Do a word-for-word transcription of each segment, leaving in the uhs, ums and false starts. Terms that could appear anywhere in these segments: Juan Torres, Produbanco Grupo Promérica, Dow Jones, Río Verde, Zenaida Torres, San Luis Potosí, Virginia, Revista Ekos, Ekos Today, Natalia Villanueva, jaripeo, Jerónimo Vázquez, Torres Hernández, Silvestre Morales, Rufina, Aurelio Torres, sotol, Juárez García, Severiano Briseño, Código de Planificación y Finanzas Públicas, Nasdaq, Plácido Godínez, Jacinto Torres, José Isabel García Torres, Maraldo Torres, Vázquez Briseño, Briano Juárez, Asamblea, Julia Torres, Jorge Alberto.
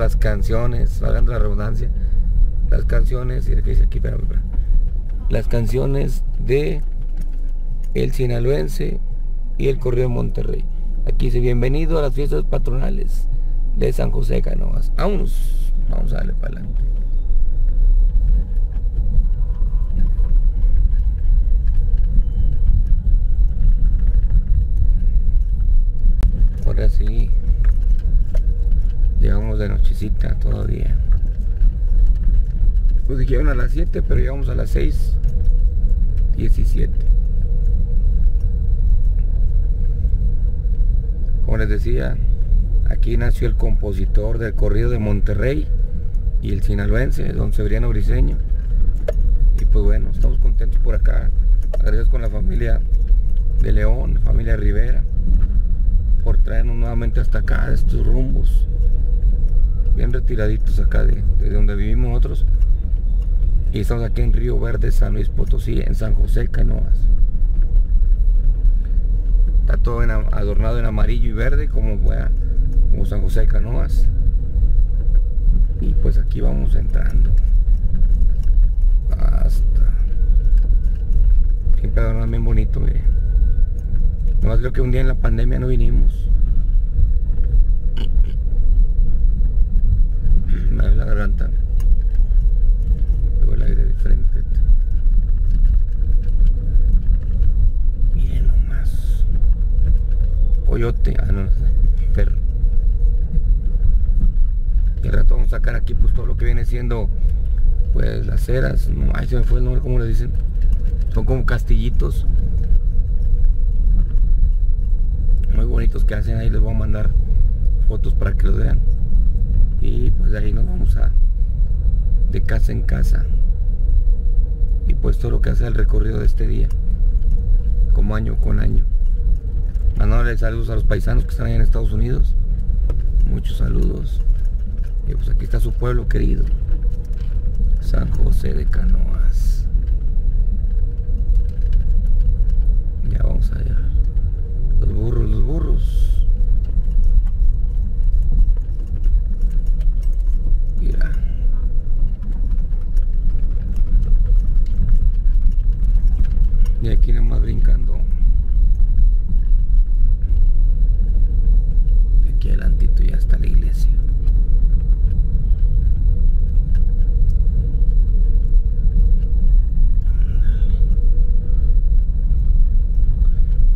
Las canciones, hablando de la redundancia, las canciones, y que dice aquí, espérame, espérame, las canciones de el sinaloense y el corrido de Monterrey. Aquí dice: bienvenido a las fiestas patronales de San José de Canoas. Vamos, vamos a darle para adelante. Ahora sí. Llegamos de nochecita todavía. Pues dijeron a las siete, pero llegamos a las seis diecisiete. Como les decía, aquí nació el compositor del corrido de Monterrey y el sinaloense, don Severiano Briseño. Y pues bueno, estamos contentos por acá. Agradecidos con la familia de León, la familia Rivera, por traernos nuevamente hasta acá, de estos rumbos bien retiraditos acá de, de donde vivimos nosotros, y estamos aquí en Río Verde, San Luis Potosí, en San José de Canoas. Está todo en, adornado en amarillo y verde como, como San José de Canoas, y pues aquí vamos entrando hasta siempre adornado bien bonito. Miren, nomás creo que un día en la pandemia no vinimos. Me duele la garganta, luego el aire de frente. Miren nomás, coyote, ah no, perro. Y al rato vamos a sacar aquí pues todo lo que viene siendo pues las ceras, no, ahí se me fue el nombre, como le dicen, son como castillitos muy bonitos que hacen ahí. Les voy a mandar fotos para que los vean. Y pues de ahí nos vamos a de casa en casa, y pues todo lo que hace el recorrido de este día, como año con año. Mandándoles saludos a los paisanos que están ahí en Estados Unidos, muchos saludos. Y pues aquí está su pueblo querido, San José de Canoas. y aquí nomás brincando aquí adelantito ya está la iglesia.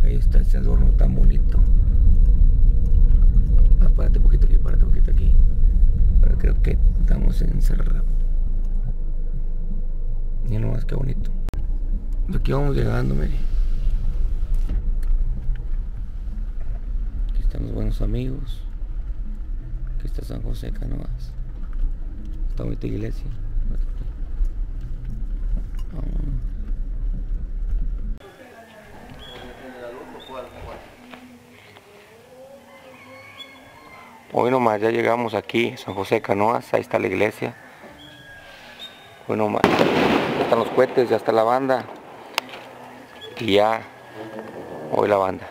Ahí está ese adorno tan bonito. Ah, párate un poquito aquí, párate un poquito aquí. Pero creo que estamos encerrados. Y no más, qué bonito. Aquí vamos llegando, mire. Aquí están los buenos amigos. Aquí está San José de Canoas. Está bonita iglesia. Vamos. Hoy nomás ya llegamos aquí, San José de Canoas, ahí está la iglesia. Hoy nomás, ya están los cohetes, ya está la banda. Y ya, hoy la banda.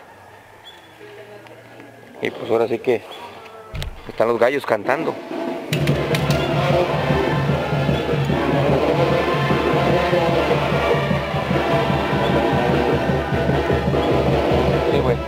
Y pues ahora sí que están los gallos cantando. Sí, bueno.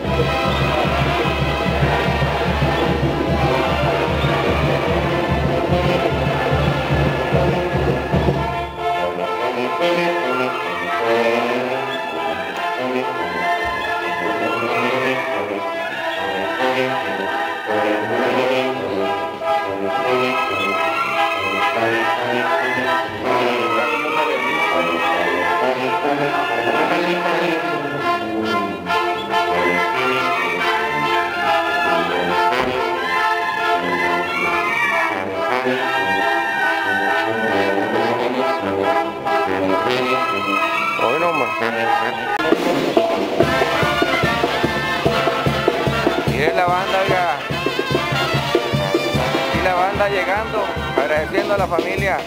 Llegando, agradeciendo a la familia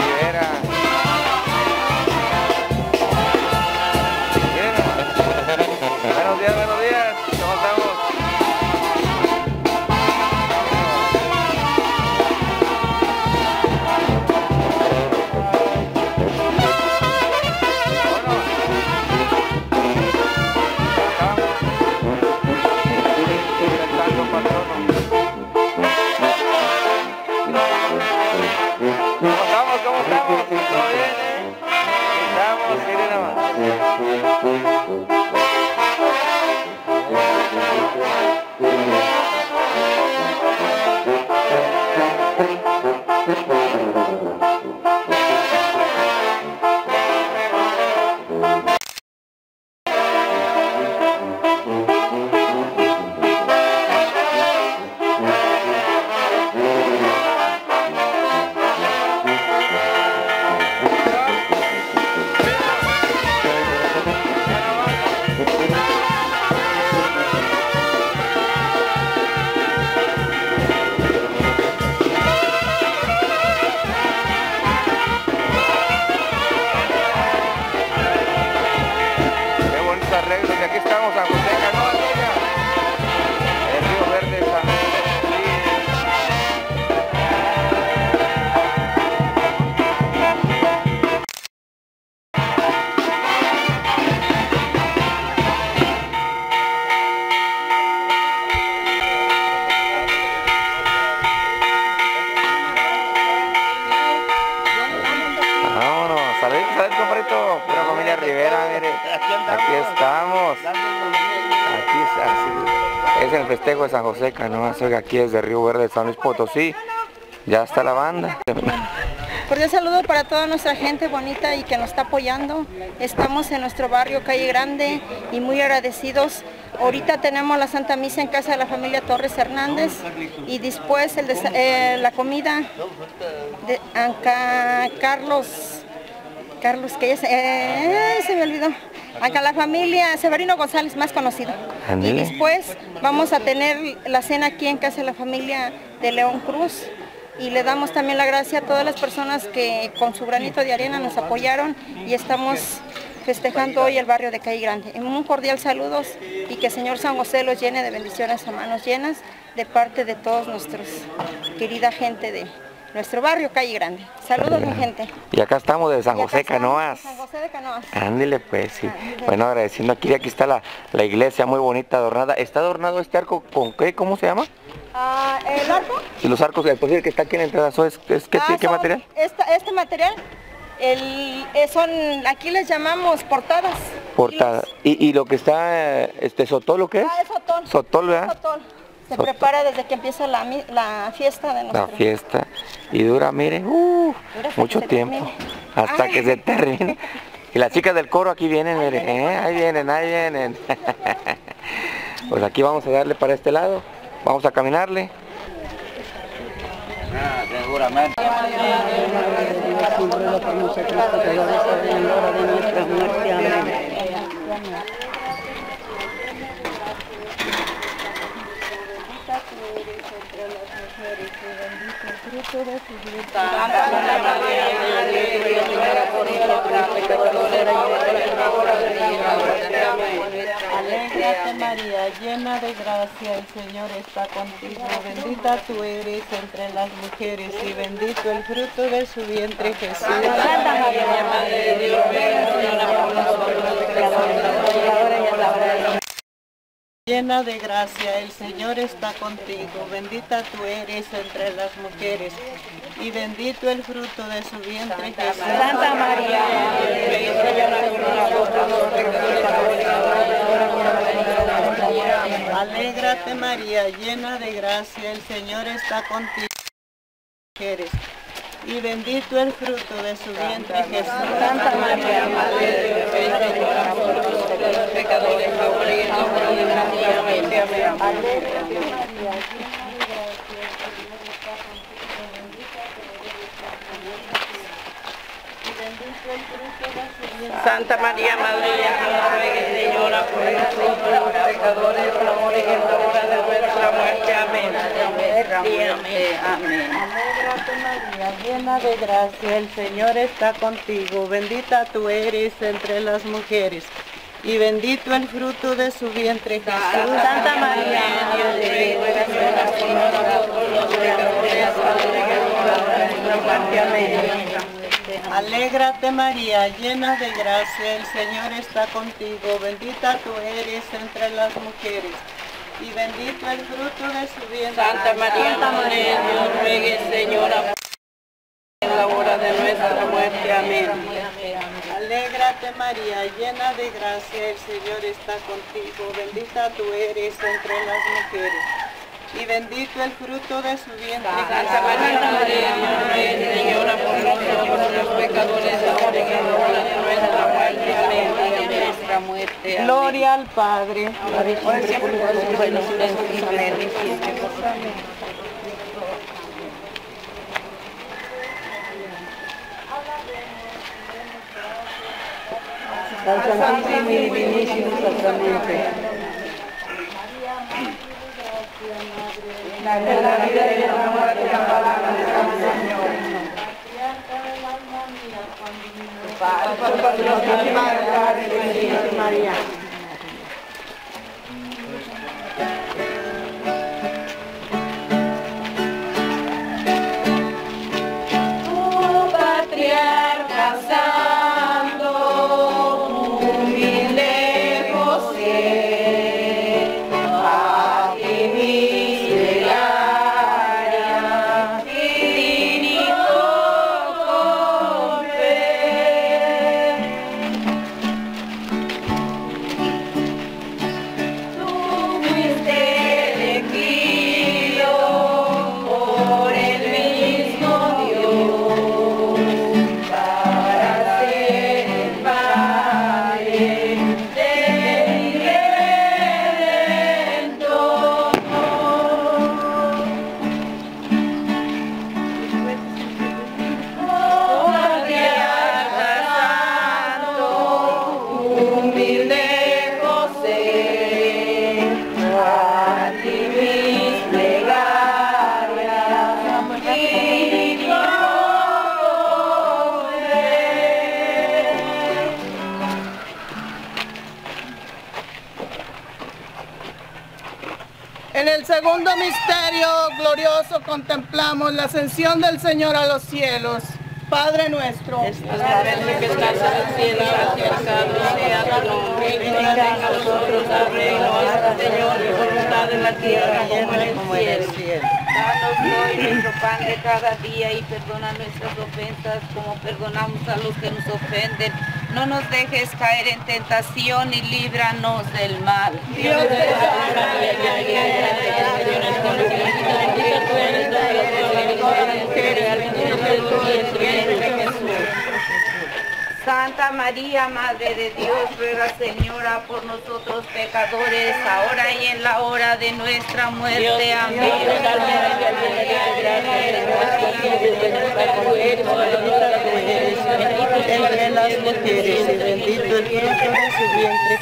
Rivera. Bien. Buenos días, buenos días, ¿cómo de San José de Canoas? Oiga, aquí desde Río Verde, San Luis Potosí, ya está la banda. Cordial saludo para toda nuestra gente bonita y que nos está apoyando. Estamos en nuestro barrio Calle Grande y muy agradecidos. Ahorita tenemos la Santa Misa en casa de la familia Torres Hernández y después el eh, la comida de Anca Carlos, Carlos que ya se, eh, se me olvidó. Acá la familia Severiano González, más conocido. Andale. Y después vamos a tener la cena aquí en casa de la familia de León Cruz. Y le damos también la gracia a todas las personas que con su granito de arena nos apoyaron. Y estamos festejando hoy el barrio de Calle Grande. Un cordial saludos y que el Señor San José los llene de bendiciones a manos llenas de parte de todos nuestros querida gente de nuestro barrio, Calle Grande. Saludos, mi gente. Y acá estamos de San José de Canoas. San José de Canoas. Ándele, pues, sí. Ándele. Bueno, agradeciendo aquí, aquí está la, la iglesia muy bonita, adornada. ¿Está adornado este arco con qué? ¿Cómo se llama? Ah, ¿el arco? Y los arcos, el posible que está aquí en la entrada, ¿es, es, ¿qué, ah, ¿qué material? Esta, este material, el, son, aquí les llamamos portadas. Portadas. Y, y lo que está, este, ¿sotol o qué es? Ah, es sotol. Sotol, ¿verdad? Sotol. Se Soto. prepara desde que empieza la, la fiesta de nosotros. La fiesta. Y dura, miren, uh, mucho tiempo. Termine. Hasta Ay. que se termine. Y las chicas del coro aquí vienen, miren. ¿eh? Ahí vienen, ahí vienen. Pues aquí vamos a darle para este lado. Vamos a caminarle. Ah, seguramente. Alégrate María, llena de gracia, el Señor está contigo, bendita tú eres entre las mujeres y bendito el fruto de su vientre Jesús. Santa María, Madre de Dios, ruega por nosotros pecadores, ahora y en la hora de la muerte. Llena de gracia, el Señor está contigo, bendita tú eres entre las mujeres, y bendito el fruto de su vientre Jesús. Santa María, alégrate María, llena de gracia, el Señor está contigo, mujeres. Y bendito el fruto de su vientre Jesús. Santa María, Madre de Dios, los pecadores, ahora y en la hora de nuestra muerte. Amén. Santa María, Madre de Dios, Señora, por el fruto de los pecadores, ahora y en la hora de nuestra muerte. Amén. Amén. Alégrate María, llena de gracia, el Señor está contigo, bendita tú eres entre las mujeres, y bendito el fruto de su vientre Jesús. Santa María, Madre de Dios, ruega por nosotros pecadores, ahora y en la hora de nuestra muerte. Amén. Alégrate María, llena de gracia, el Señor está contigo, bendita tú eres entre las mujeres, y bendito el fruto de su vientre. Santa María, Santa Madre de Dios, ruega, Señora, en la hora de nuestra muerte. Amén. Alégrate María, llena de gracia, el Señor está contigo, bendita tú eres entre las mujeres, y bendito el fruto de su vientre. Santa María, Madre de Dios, ruega, Señora, por nosotros los pecadores, ahora y en la hora de nuestra muerte. Amén. Muerte. Gloria al Padre. Santísimo y Divinísimo Sacramento. En la vida y en la muerte de la palabra de San Señor. María. Tu patriarca santo, humilde José, a ti miseria, En el segundo misterio glorioso contemplamos la ascensión del Señor a los cielos. Padre nuestro, que estás en el cielo, santificado sea tu nombre, venga a nosotros tu reino, haz, Señor, tu voluntad en la tierra como en el cielo. Danos hoy nuestro pan de cada día y perdona nuestras ofensas como perdonamos a los que nos ofenden. No nos dejes caer en tentación y líbranos del mal. Dios te salve María, llena eres de gracia, bendita tú eres entre las mujeres, bendito es el fruto de tu vientre, Jesús. Santa María, Madre de Dios, ruega, Señora, por nosotros pecadores, ahora y en la hora de nuestra muerte. Amén. Dios te salve María, llena eres de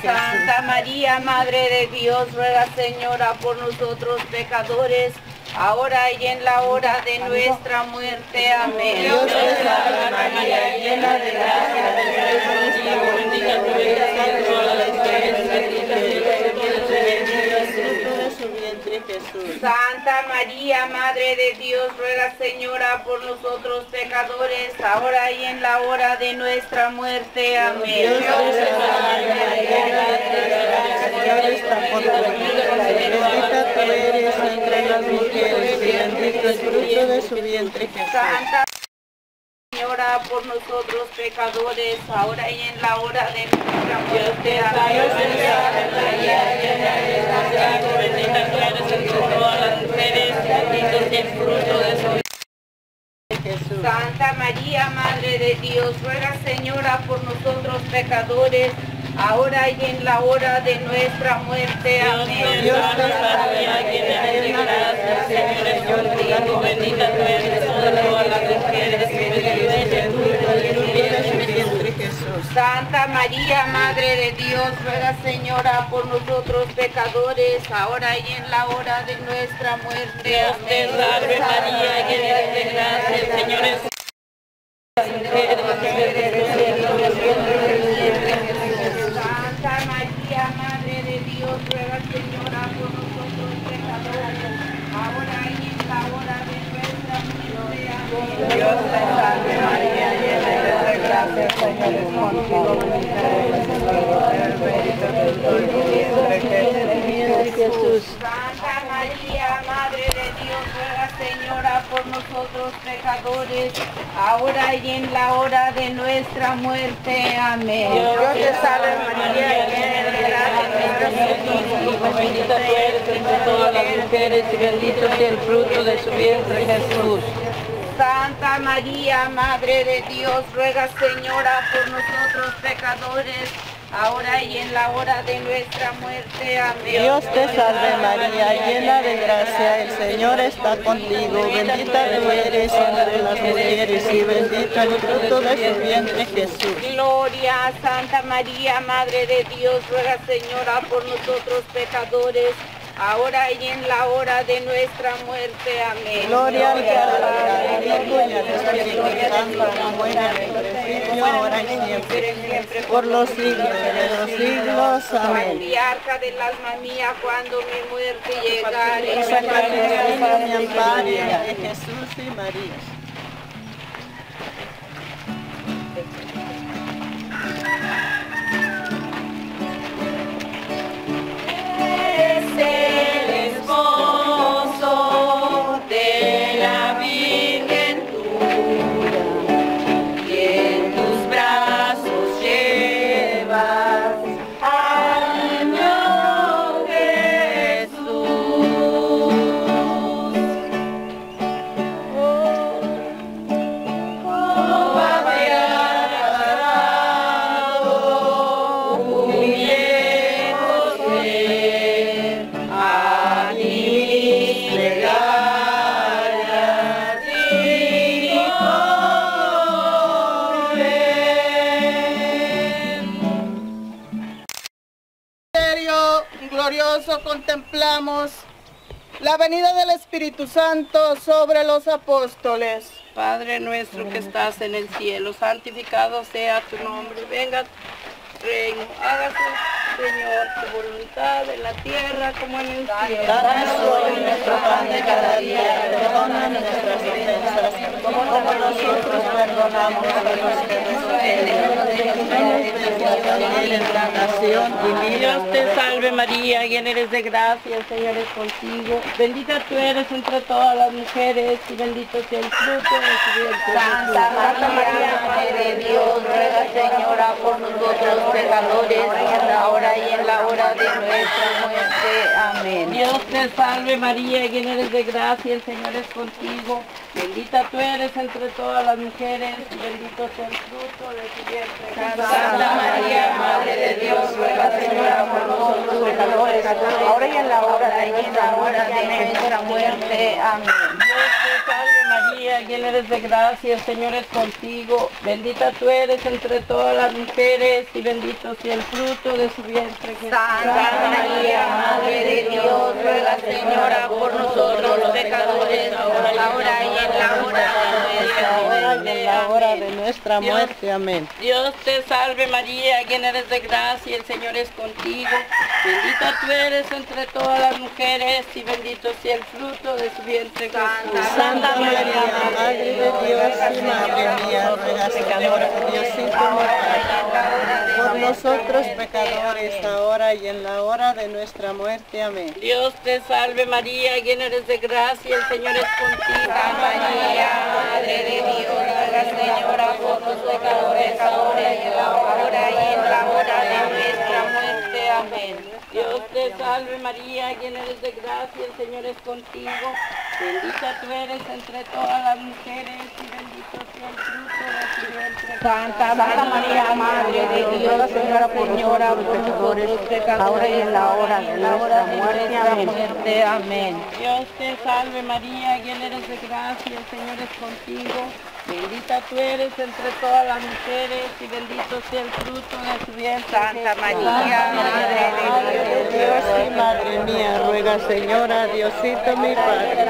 Santa María, Madre de Dios, ruega, Señora, por nosotros pecadores, ahora y en la hora de nuestra muerte. Amén. Dios te salve María, llena de gracia, bendita tú eres entre todas las mujeres, bendito es el fruto de su vientre, Jesús. Santa María, Madre de Dios, ruega, Señora, por nosotros pecadores, ahora y en la hora de nuestra muerte. Amén. Dios te salve María, llena de gracia, Señor está contigo, bendita tú eres entre las mujeres, bendito es el fruto de su vientre, Jesús. Santa Señora, por nosotros pecadores, ahora y en la hora de nuestra muerte. Amén. Dios te salve María, llena eres de gracia, bendita tú eres entre todas las mujeres, bendito es el fruto de su vientre. Santa María, Madre de Dios, ruega, Señora, por nosotros pecadores, ahora y en la hora de nuestra muerte. Amén. Dios te salve María, llena de gracia, Señor es contigo, bendita tú eres entre todas las mujeres, bendito es el fruto de tu vientre, Jesús. Santa María, Madre de Dios, ruega, Señora, por nosotros pecadores, ahora y en la hora de nuestra muerte. Amén. Dios te salve María, llena de gracia, Señor es Santa María, Madre de Dios, ruega, Señora, por nosotros pecadores, ahora y en la hora de nuestra muerte. Amén. Dios te salve María, llena de gracia, bendita tú eres entre todas las mujeres y bendito es el fruto de su vientre, Jesús. Santa María, Madre de Dios, ruega, Señora, por nosotros pecadores, ahora y en la hora de nuestra muerte. Amén. Dios te salve María, llena de gracia, el Señor está contigo, bendita tú eres entre las mujeres y bendito el fruto de tu vientre, Jesús. Gloria a Santa María, Madre de Dios, ruega, Señora, por nosotros pecadores, ahora y en la hora de nuestra muerte. Amén. Gloria al Padre, al Hijo y al Espíritu Santo, como era en el principio, ahora y siempre, por los siglos de los siglos. Amén. Patriarca del alma mía, cuando mi muerte llegare, y sacrificio mi amparo, de Jesús y María. Contemplamos la venida del Espíritu Santo sobre los apóstoles. Padre nuestro que estás en el cielo, santificado sea tu nombre, venga reino. Hágase, Señor, tu voluntad en la tierra como en el cielo. Danos hoy nuestro pan de cada día, perdona nuestras ofensas, como nosotros perdonamos a los que nos ofenden. Dios te salve María, llena eres de gracia, el Señor es contigo. Bendita tú eres entre todas las mujeres y bendito sea el fruto de tu vientre. Santa, Santa María, Madre de Dios, ruega, Señora, por nosotros pecadores, ahora y en la hora de nuestra muerte. Amén. Dios te salve María, llena eres de gracia, el Señor es contigo. Bendita tú eres entre todas las mujeres, y bendito sea el fruto de tu vientre. Santa, Santa María, Madre de Dios, ruega, Señora, por nosotros pecadores, ahora y en la hora de nuestra muerte. muerte. Amén. Dios te salve María, llena eres de gracia, el Señor es contigo. Bendita tú eres entre todas las mujeres y bendito sea el fruto de su vientre. Santa María, Madre de Dios, ruega, Señora, por nosotros los pecadores, ahora y en la hora de nuestra muerte. En la hora de nuestra muerte. Amén. Dios te salve María, llena eres de gracia, el Señor es contigo. Bendita tú eres entre todas las mujeres y bendito sea el fruto de su vientre. Santa María, Madre de Dios y Madre mía, ruega, Señora, por Diosito mortal, por nosotros pecadores, ahora y en la hora de nuestra muerte. Amén. Dios te salve María, llena eres de gracia, el Señor es contigo. Santa María, Madre de Dios, ruega, Señora, por los pecadores, ahora y en la hora y en la hora de nuestra muerte. Amén. Dios te salve María, llena eres de gracia, el Señor es contigo. Bendita tú eres entre todas las mujeres y bendito sea el fruto de tu vientre. Santa, Santa María, Madre de Dios, Señora, por nosotros pecadores, ahora y en la hora de nuestra muerte. Amén. Dios te salve María, llena eres de gracia, el Señor es contigo. Bendita tú eres entre todas las mujeres y bendito sea el fruto de tu vientre. Santa María, Madre de Dios y Madre mía, ruega, Señora, Diosito mi Padre,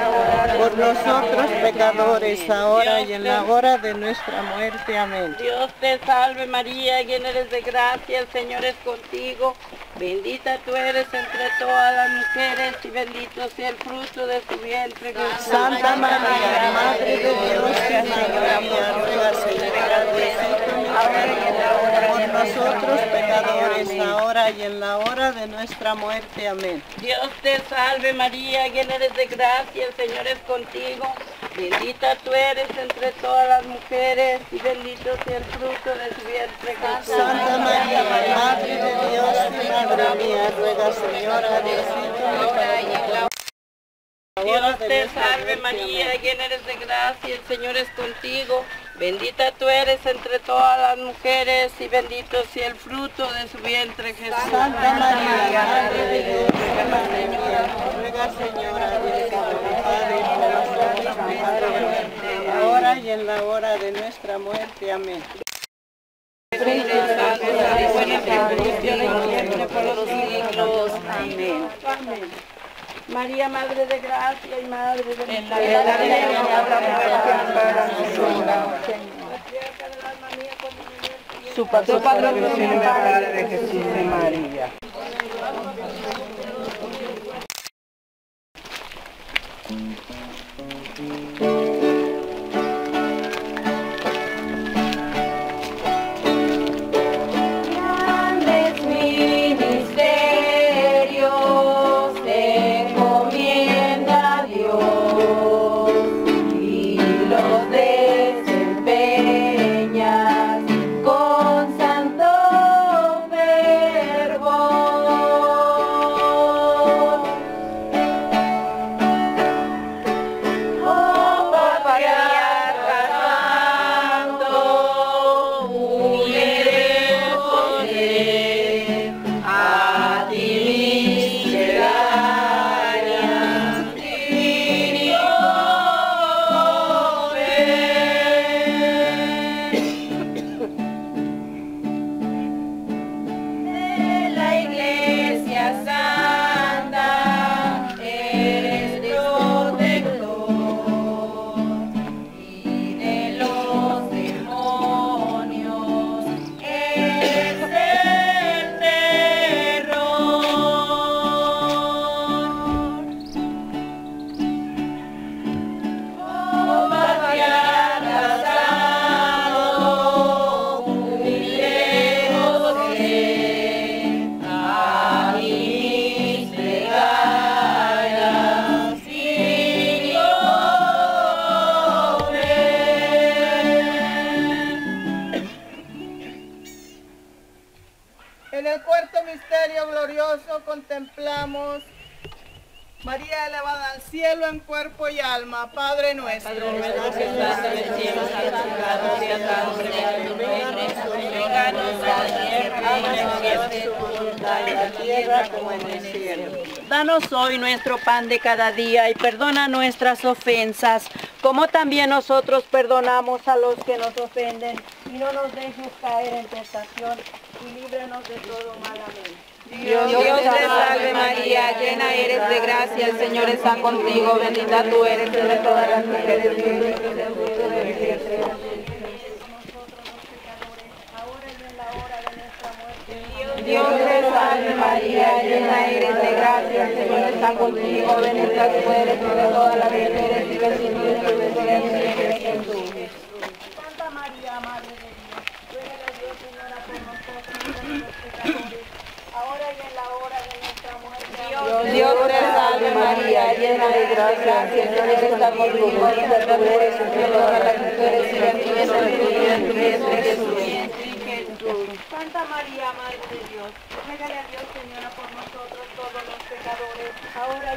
por nosotros pecadores, ahora y en la hora de nuestra muerte. Amén. Dios te salve María, llena eres de gracia, el Señor es contigo. Bendita tú eres entre todas las mujeres y bendito sea el fruto de tu vientre. Santa María, Madre de Dios y Madre por nosotros pecadores, ahora y en la hora de nuestra muerte. Amén. Dios te salve María, llena eres de gracia, el Señor es contigo. Bendita tú eres entre todas las mujeres y bendito sea el fruto de tu vientre. Santa María, Madre de Dios y Madre mía, ruega, Señora, Diosito. Dios te salve María, llena eres de gracia, el Señor es contigo. Bendita tú eres entre todas las mujeres y bendito sea el fruto de su vientre, Jesús. Santa María, Madre de Dios, ruega, Señora, Diosito, mi Padre, ahora y en la hora de nuestra muerte. Amén. María, Madre de Gracia y Madre de Gracia, en la vida de la Señor. Su Padre, Madre de Jesús y María. En el cuarto misterio glorioso contemplamos María elevada al cielo en cuerpo y alma, Padre nuestro. Padre nuestro que estás en el cielo, santificado sea tu nombre, venganos a la tierra, de tu voluntad en la tierra como en el cielo. Danos hoy nuestro pan de cada día y perdona nuestras ofensas, como también nosotros perdonamos a los que nos ofenden, y no nos dejes caer en tentación, y líbranos de todo mal. Amén. Dios, Dios te salve María, llena eres de gracia, el Señor está contigo, bendita tú eres entre todas las mujeres, bendito es el fruto de tu vientre. Dios te salve María, llena eres de gracia, el Señor está contigo, bendita tú eres entre todas las mujeres, y bendito es el fruto de tu vientre, Jesús. Santa María, Madre de Dios, ruega a Dios, Señora, por nosotros, pecadores, ahora y en la hora de nuestra muerte. Dios, Dios te salve María, llena de gracia, el Señor está contigo, bendita tú eres entre todas las mujeres y bendito es el fruto de tu vientre, Jesús. Santa María, Madre de Dios, ruégale a Dios, Señora, por nosotros todos los pecadores, ahora y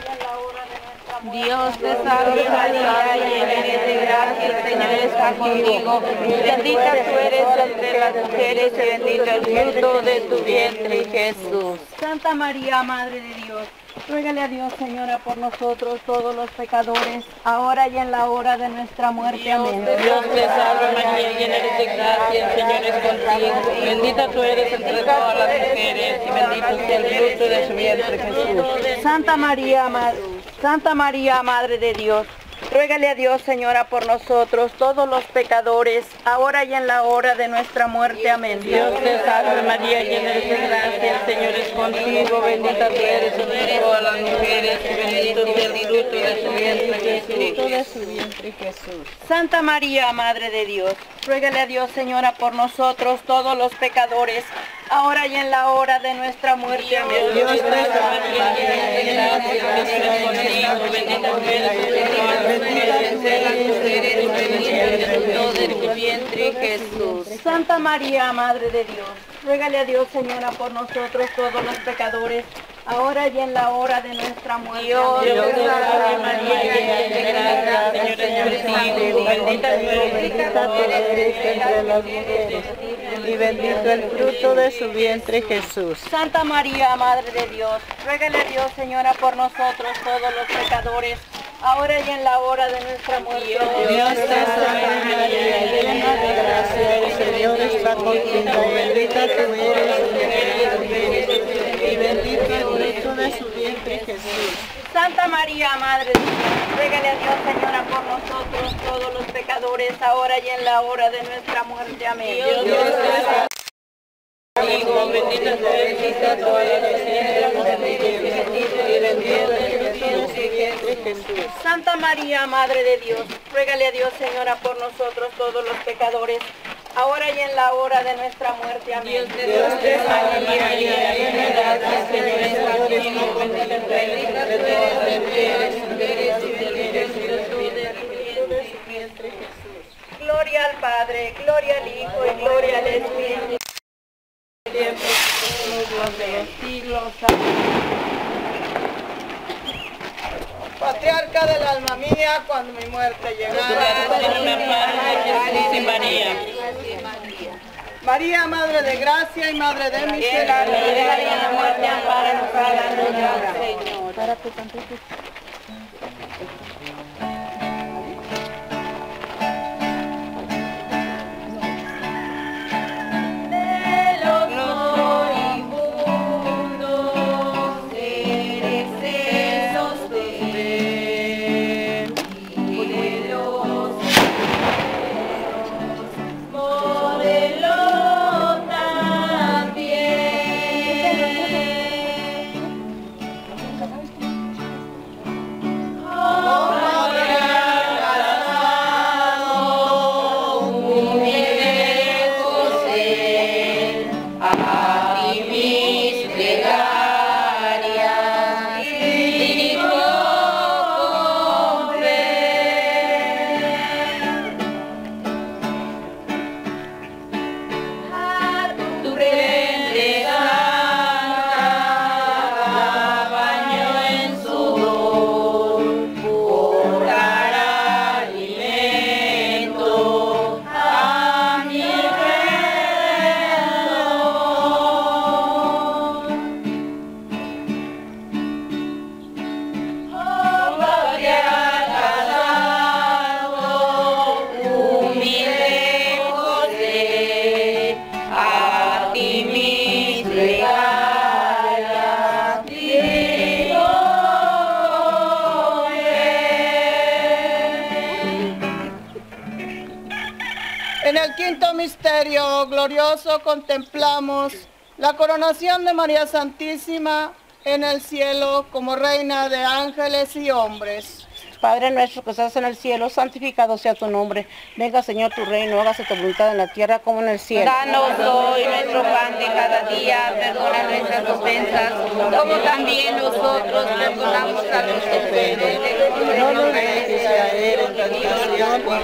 en la hora de nuestra muerte. Dios te salve María, llena de gracia, el Señor está contigo, bendita tú eres entre las mujeres y bendito el fruto de tu vientre, Jesús. Santa María, Madre de Dios, ruégale a Dios, Señora, por nosotros todos los pecadores, ahora y en la hora de nuestra muerte. Amén. Dios te salve María, llena eres de gracia, el Señor es contigo. Bendita tú eres entre todas las mujeres y bendito es el fruto de tu vientre, Jesús. Santa María, Santa María, Madre de Dios, ruégale a Dios, Señora, por nosotros, todos los pecadores, ahora y en la hora de nuestra muerte. Amén. Dios te salve María, llena eres de gracia, el Señor es contigo, bendita tú eres entre todas las mujeres, y bendito es el fruto de tu vientre, Jesús. Santa María, Madre de Dios, ruégale a Dios, Señora, por nosotros, todos los pecadores, ahora y en la hora de nuestra muerte. Amén. Dios te salve María, llena de gracia, Santa María, Madre de Dios, ruégale a Dios, Señora, por nosotros todos los pecadores, ahora y en la hora de nuestra muerte. Dios te salve María, llena de gracia, el Señor es contigo, bendita tú eres entre las mujeres, y bendito el fruto de su vientre, Jesús. Santa María, Madre de Dios, ruégale a Dios, Señora, por nosotros todos los pecadores, ahora y en la hora de nuestra muerte. Dios te salve María, llena de gracia, el Señor está contigo, bendita tú eres y bendito el fruto de su vientre, Jesús. Santa María, Madre de Dios, ruégale a Dios, Señora, por nosotros todos los pecadores, ahora y en la hora de nuestra muerte. Amén. Dios te salve Digo, bendita tú eres entre todas las mujeres. Santa María, Madre de Dios, ruégale a Dios, Señora, por nosotros todos los pecadores, ahora y en la hora de nuestra muerte. Amén. Dios te salve María, llena de gracia, el Señor es contigo, bendita tú eres entre todas las mujeres y bendito es el fruto de tu vientre, Jesús. Gloria al Padre, gloria al Hijo y gloria al Espíritu. Patriarca del alma mía, cuando mi muerte llegara. María, Madre de Gracia y Madre de Misericordia, en la muerte ampáranos a la nuestra, Señor. quinto misterio glorioso contemplamos la coronación de María Santísima en el cielo como reina de ángeles y hombres. Padre nuestro que estás en el cielo, santificado sea tu nombre. Venga, Señor, tu reino, hágase tu voluntad en la tierra como en el cielo. Danos hoy nuestro pan de cada día, perdona nuestras ofensas, como también nosotros perdonamos a los que ofenden. No nos dejes caer en tentación,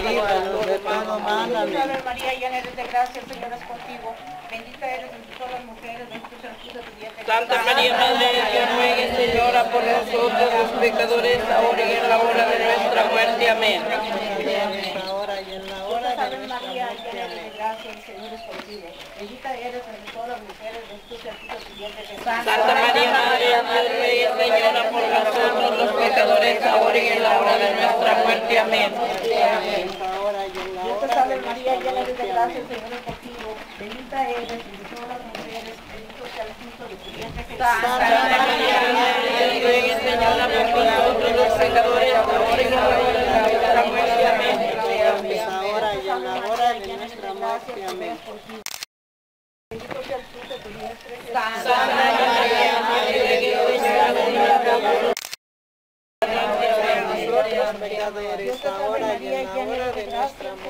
líbranos de todo mal. Amén. María, llena eres de gracia, el Señor es contigo. Bendita eres entre todas las mujeres, bendito es el fruto de tu vientre. Santa María, Madre de Dios, ruegue, Señora, por nosotros los pecadores, ahora y en la hora de nuestra muerte. Amén. Ahora y en la hora de nuestra muerte. Gracias, el Señor es contigo. Bendita eres entre todas las mujeres, bendito es el fruto de tu vientre. Santa María, Madre de Dios, Señora, por nosotros los pecadores, ahora y en la hora de nuestra muerte. Amén. Ahora y en la hora de nuestra muerte. Dios te salve María, llena eres de gracia, el Señor es contigo. Bendita eres entre todas las mujeres, bendito sea el fruto de tu vientre. Santa María, Madre de Dios, Señora, por nosotros los pecadores, ahora y en la hora de nuestra muerte. Amén. Ahora y en la hora de nuestra muerte. Amén. Bendito sea el fruto de tu vientre. Santa María, Madre de Dios, Señora, por nosotros los pecadores, ahora y en la hora de nuestra muerte. Amén. Bendita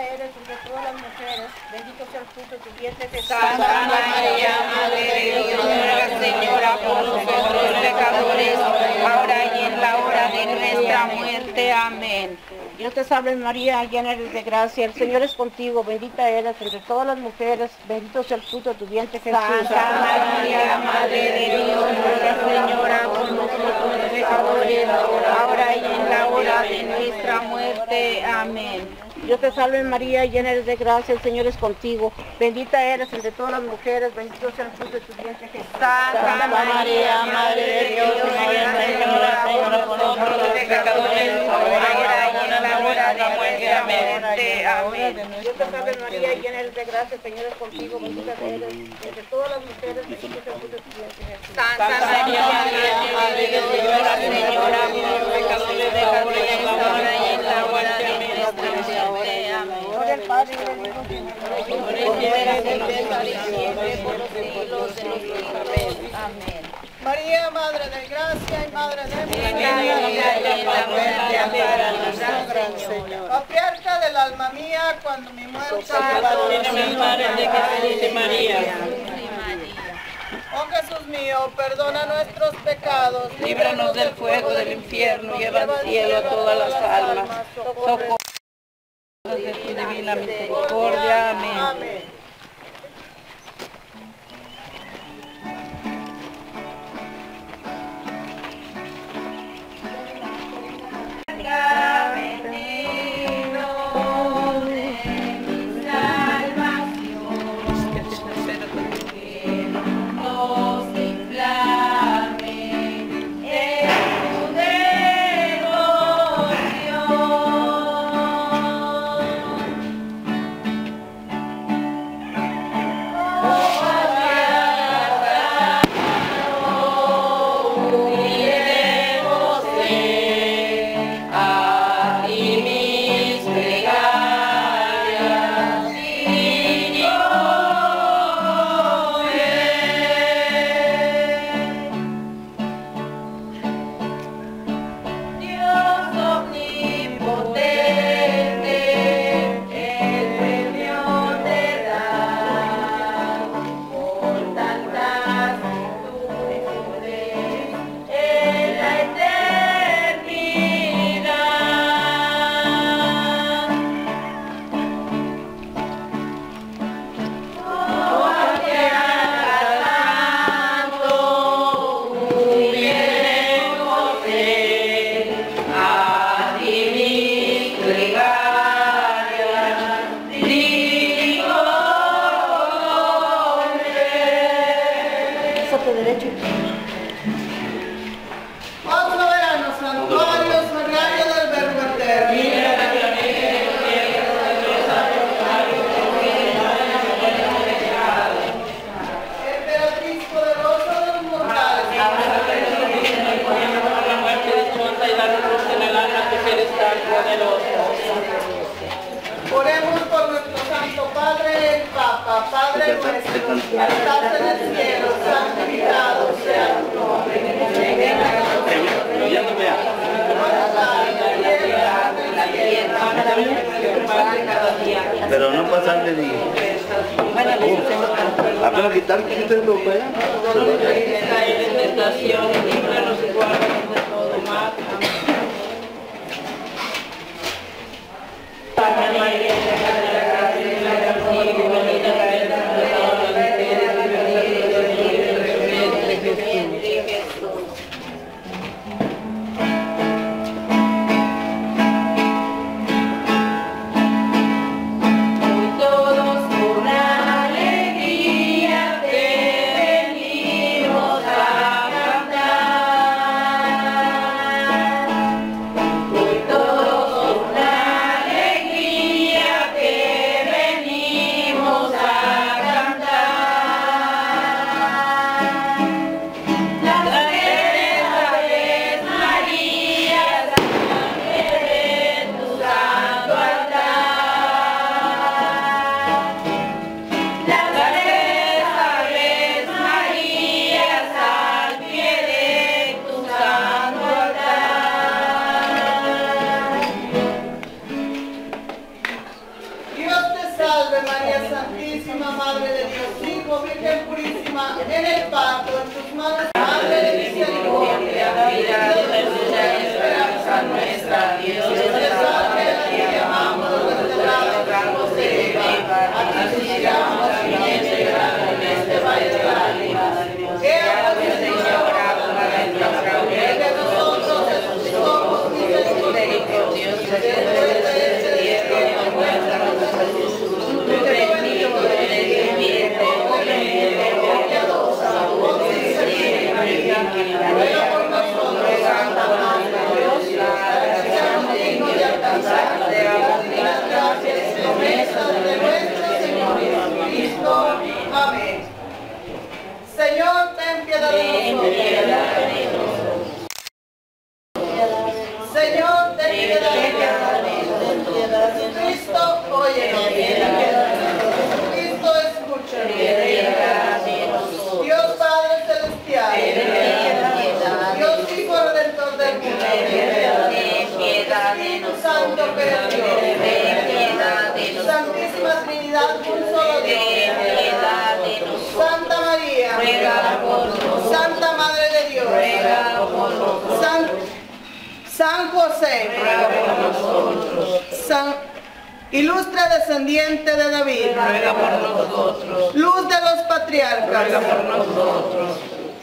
eres entre todas las mujeres, bendito sea el fruto de tu vientre, Jesús. Santa María, Madre de Dios, Señora, por nosotros los pecadores, ahora y en la hora de nuestra muerte. Amén. Ahora y en la hora de nuestra muerte. De todas las mujeres, bendito sea el fruto de tu vientre, Jesús. Santa María, Madre de Dios, Señora de los pecadores, ahora y en la hora de nuestra muerte. Amén. Ahora y en la hora de nuestra muerte. Amén. Gracia, el Señor es contigo. Bendita eres entre todas las mujeres, bendito sea el fruto de tu vientre, Jesús. Santa María, Madre de Dios, Señora, por nosotros los pecadores, ahora y en la hora de nuestra muerte. Amén. Dios te salve María, llena eres de gracia, el Señor es contigo, bendita eres entre todas las mujeres, bendito sea el fruto de tu vientre Jesús. Santa María, Madre de Dios, nuestra Señora, por nosotros los pecadores, ahora y en la hora de nuestra muerte. Amén. Dios te salve María, llena eres de gracia, el Señor es contigo, bendita eres entre todas las mujeres, bendito sea el fruto de tu vientre Jesús. Santa María, Madre de Dios, nuestra Señora, por nosotros los pecadores, ahora y en la hora de nuestra muerte. Amén. Dios te salve María, llena eres de gracia, el Señor es contigo, bendita eres entre todas las mujeres, bendito sea el fruto de tu vientre Jesús. Santa María, Madre de Dios, nuestra Señora, por nosotros los pecadores, ahora y en la hora de nuestra muerte. Gloria al Padre, amén. María, Madre de Gracia y Madre de Misericordia, aparta del alma mía cuando mi muerte de María. Oh Jesús mío, perdona nuestros pecados, líbranos del fuego del infierno, lleva al cielo a todas las almas. Socorre de tu divina misericordia. Amén. derecho, derecho. Otro verano, santuario sagrario del Berbertero. Mira la pionera, tierra de los santuarios, que no pueden dejar. Emperatriz poderosa de los mortales. Abrázate de los niños y poniendo por la muerte de Chonta y dar luz en el alma que se destaca del otro. Oremos por nuestro Santo Padre, el Papa, Padre nuestro, que estás en el cielo, santificado sea tu nombre. Venga a nosotros. Pero no pasan de día. Apenas quitar, quiten los pegas. No nos dejes caer en tentación, líbranos y guárdanos de todo mal. Amén. Padre, la iglesia, la gracia, la gracia, la bonita, la verdad, la verdad, la verdad, la verdad, la verdad, la verdad, la verdad, San José, ruega por nosotros. San, ilustre descendiente de David, ruega por nosotros. Luz de los patriarcas, ruega por nosotros.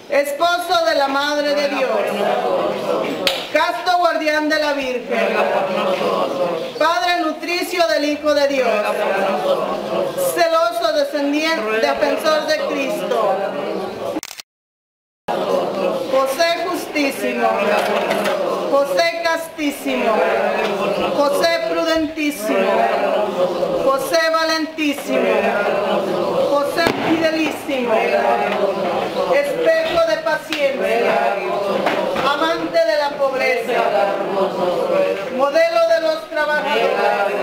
Esposo de la Madre de Dios, ruega por nosotros. Casto guardián de la Virgen, ruega por nosotros. Padre nutricio del Hijo de Dios, ruega por nosotros. Celoso descendiente, ruega defensor de Cristo, José justísimo, ruega por nosotros. José castísimo, José prudentísimo, José valentísimo, José fidelísimo, espejo de paciencia, amante de la pobreza, modelo de los trabajadores,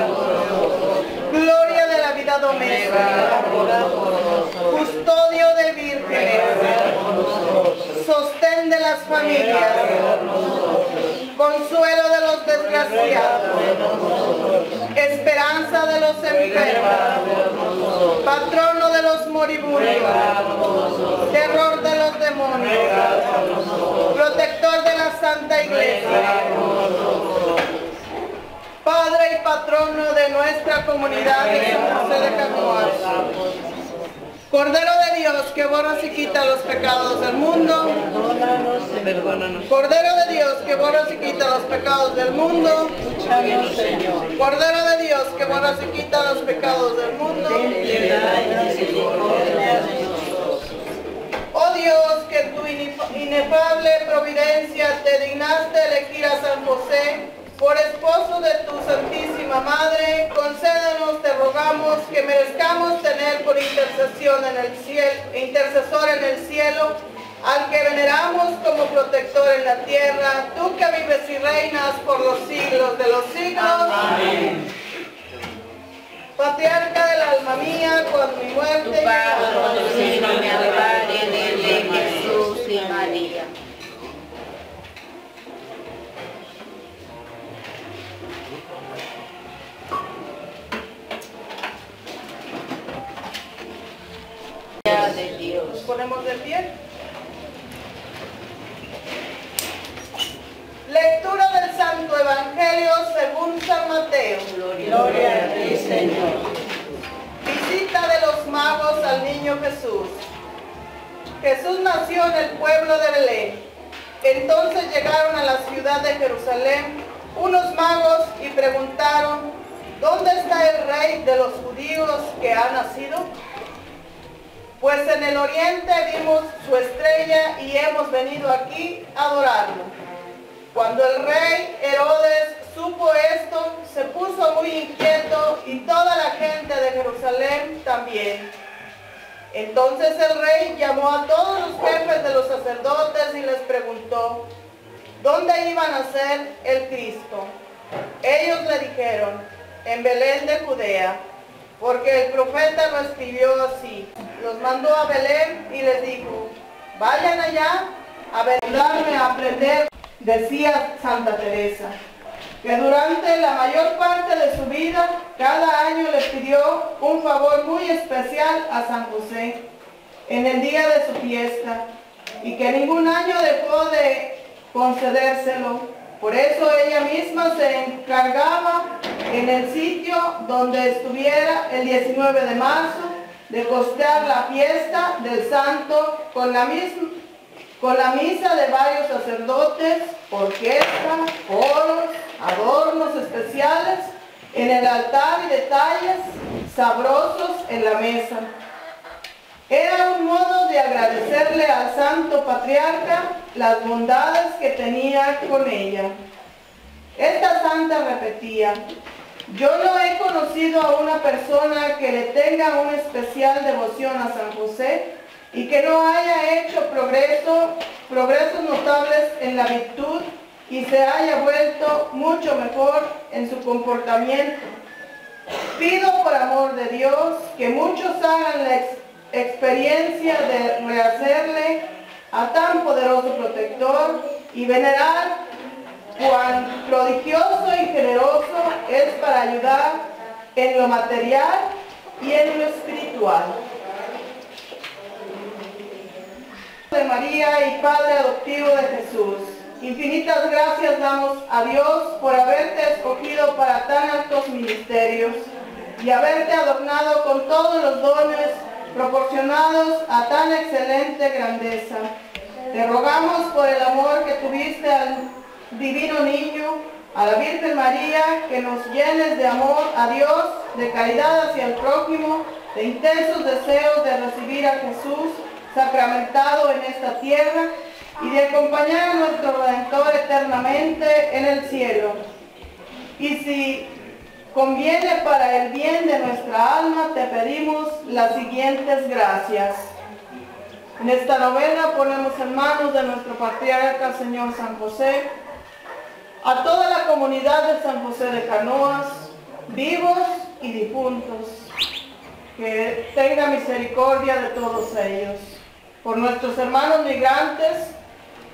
gloria de la vida doméstica, custodio de vírgenes, sostén de las familias, consuelo de los desgraciados, esperanza de los enfermos, patrono de los moribundos, terror de los demonios, protector de la Santa Iglesia, Padre y patrono de nuestra comunidad de San José de Canoas. Cordero de Dios, que borras y quita los pecados del mundo. Perdónanos, perdónanos. Cordero de Dios, que borras y quita los pecados del mundo. Escúchanos, Señor. Cordero de Dios, que borras y quita los pecados del mundo. Ten piedad y misericordia de nosotros. Oh Dios, que tu inefable providencia te dignaste elegir a San José por esposo de tu Santísima Madre, concédanos, te rogamos, que merezcamos tener por intercesión en el cielo, intercesor en el cielo, al que veneramos como protector en la tierra, tú que vives y reinas por los siglos de los siglos. Amén. Patriarca del alma mía, con mi muerte, tu Padre, si no me adorar en el de Jesús y María. De Dios. Nos ponemos de pie. Lectura del Santo Evangelio según San Mateo. Gloria, Gloria a ti, Señor. Visita de los magos al niño Jesús. Jesús nació en el pueblo de Belén. Entonces llegaron a la ciudad de Jerusalén unos magos y preguntaron: ¿dónde está el rey de los judíos que ha nacido? Pues en el oriente vimos su estrella y hemos venido aquí a adorarlo. Cuando el rey Herodes supo esto, se puso muy inquieto y toda la gente de Jerusalén también. Entonces el rey llamó a todos los jefes de los sacerdotes y les preguntó: ¿dónde iba a nacer el Cristo? Ellos le dijeron: en Belén de Judea, porque el profeta lo escribió así. Los mandó a Belén y les dijo: vayan allá a ayudarme a aprender. Decía Santa Teresa que durante la mayor parte de su vida, cada año le pidió un favor muy especial a San José en el día de su fiesta, y que ningún año dejó de concedérselo. Por eso ella misma se encargaba, en el sitio donde estuviera el diecinueve de marzo, de costear la fiesta del santo con la, misma, con la misa de varios sacerdotes, orquesta, coros, adornos especiales en el altar y detalles sabrosos en la mesa. Era un modo de agradecerle al santo patriarca las bondades que tenía con ella. Esta santa repetía: yo no he conocido a una persona que le tenga una especial devoción a San José y que no haya hecho progreso, progresos notables en la virtud y se haya vuelto mucho mejor en su comportamiento. Pido por amor de Dios que muchos hagan la ex experiencia de rehacerle a tan poderoso protector y venerar cuán prodigioso y generoso es para ayudar en lo material y en lo espiritual. De María y Padre adoptivo de Jesús, infinitas gracias damos a Dios por haberte escogido para tan altos ministerios y haberte adornado con todos los dones proporcionados a tan excelente grandeza. Te rogamos por el amor que tuviste al Divino Niño, a la Virgen María, que nos llenes de amor a Dios, de caridad hacia el prójimo, de intensos deseos de recibir a Jesús sacramentado en esta tierra y de acompañar a nuestro Redentor eternamente en el cielo. Y si conviene para el bien de nuestra alma, te pedimos las siguientes gracias. En esta novena ponemos en manos de nuestro patriarca, Señor San José, a toda la comunidad de San José de Canoas, vivos y difuntos, que tenga misericordia de todos ellos. Por nuestros hermanos migrantes,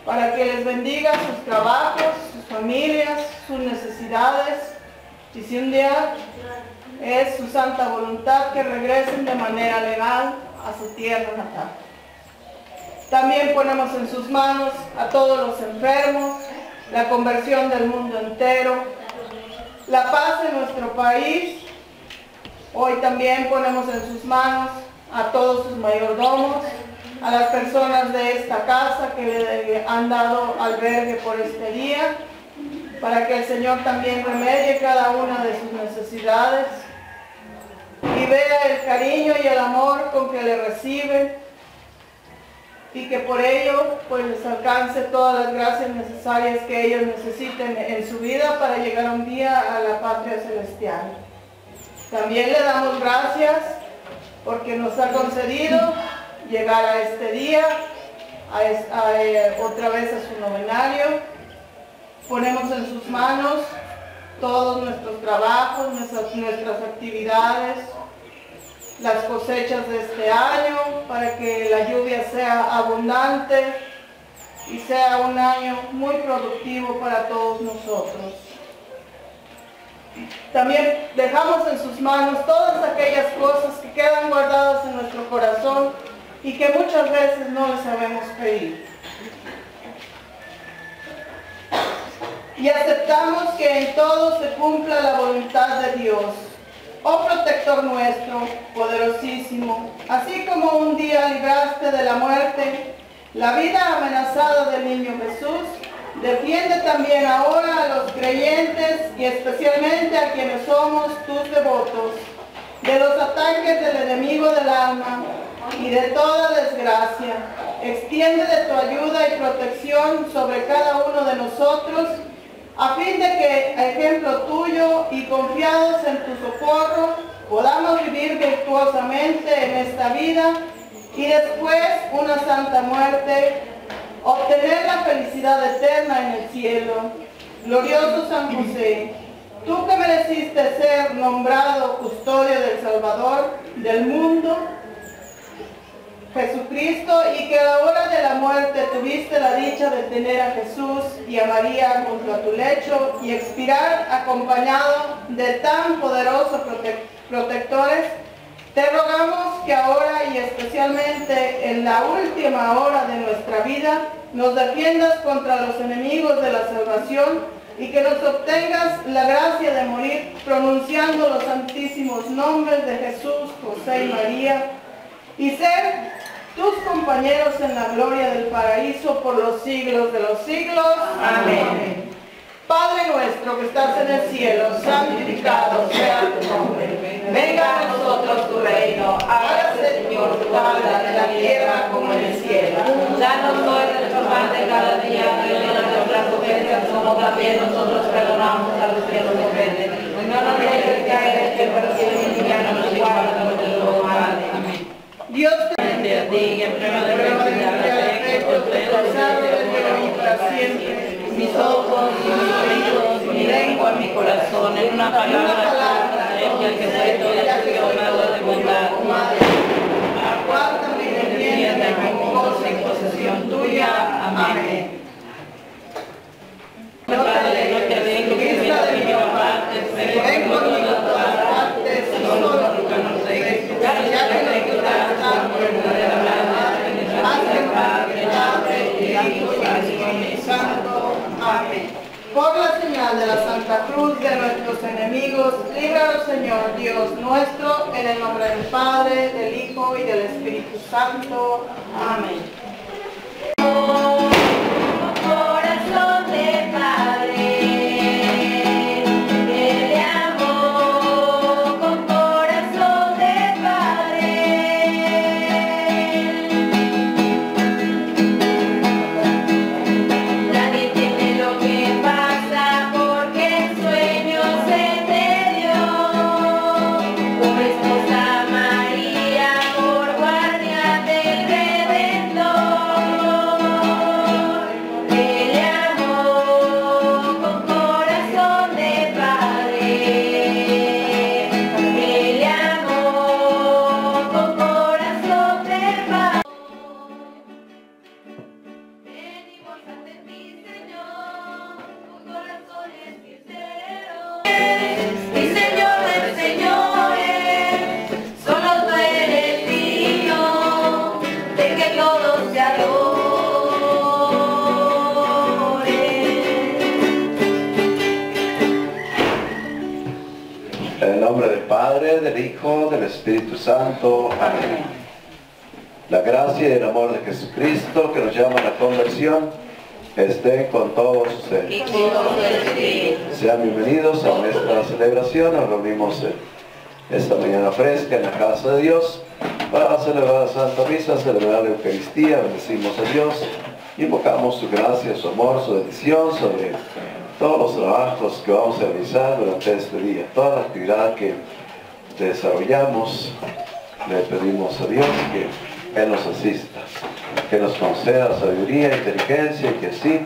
para que les bendiga sus trabajos, sus familias, sus necesidades, y si un día es su santa voluntad, que regresen de manera legal a su tierra natal. También ponemos en sus manos a todos los enfermos, la conversión del mundo entero, la paz en nuestro país. Hoy también ponemos en sus manos a todos sus mayordomos, a las personas de esta casa que le han dado albergue por este día, para que el Señor también remedie cada una de sus necesidades y vea el cariño y el amor con que le reciben. y que por ello pues les alcance todas las gracias necesarias que ellos necesiten en su vida para llegar un día a la patria celestial. También le damos gracias porque nos ha concedido llegar a este día, a es, a, eh, otra vez a su novenario. Ponemos en sus manos todos nuestros trabajos, nuestras, nuestras actividades, las cosechas de este año, para que la lluvia sea abundante y sea un año muy productivo para todos nosotros. También dejamos en sus manos todas aquellas cosas que quedan guardadas en nuestro corazón y que muchas veces no les sabemos pedir. Y aceptamos que en todo se cumpla la voluntad de Dios, oh protector nuestro, poderosísimo, así como un día libraste de la muerte la vida amenazada del niño Jesús, defiende también ahora a los creyentes y especialmente a quienes somos tus devotos, de los ataques del enemigo del alma y de toda desgracia. Extiende de tu ayuda y protección sobre cada uno de nosotros, a fin de que, a ejemplo tuyo y confiados en tu socorro, podamos vivir virtuosamente en esta vida y después una santa muerte, obtener la felicidad eterna en el cielo. Glorioso San José, tú que mereciste ser nombrado custodio del Salvador del mundo, Jesucristo, y que a la hora de la muerte tuviste la dicha de tener a Jesús y a María junto a tu lecho y expirar acompañado de tan poderosos prote protectores, te rogamos que ahora y especialmente en la última hora de nuestra vida nos defiendas contra los enemigos de la salvación y que nos obtengas la gracia de morir pronunciando los santísimos nombres de Jesús, José y María, y ser tus compañeros en la gloria del paraíso por los siglos de los siglos. Amén. Amén. Padre nuestro que estás en el cielo, santificado sea tu nombre. Venga a nosotros tu reino. Hágase, Señor, tu voluntad en la tierra como en el cielo. Danos hoy nuestro pan de cada día. Perdona nuestras ofensas como también nosotros perdonamos a los que nos ofenden. No nos dejes caer en tentación y líbranos del mal. Amén. Dios te bendiga a ti, en prueba de la fe, por tu salvación para siempre. Mis ojos, mis oídos, mi lengua, mi corazón, en una palabra, en que soy toda la de bondad, acuérdame y defiéndeme con gozo y posesión tuya. Amén. Padre, yo te vengo que me la de mi parte, pero vengo de todas partes, solo lo que no sé, ya que me quitaste por el poder de la palabra, en el Padre, y Hijo y Espíritu Santo. Amén. Por la señal de la Santa Cruz de nuestros enemigos, líbranos, Señor Dios nuestro, en el nombre del Padre, del Hijo y del Espíritu Santo. Amén. Corazón de Padre. Del Hijo, del Espíritu Santo. Amén. La gracia y el amor de Jesucristo que nos llama a la conversión estén con todos ustedes. Sean bienvenidos a nuestra celebración. Nos reunimos esta mañana fresca en la casa de Dios Para la celebrada Santa Misa, celebrar la Eucaristía, bendecimos a Dios y invocamos su gracia, su amor, su bendición sobre todos los trabajos que vamos a realizar durante este día. Toda la actividad que desarrollamos, le pedimos a Dios que Él nos asista, que nos conceda sabiduría, inteligencia y que así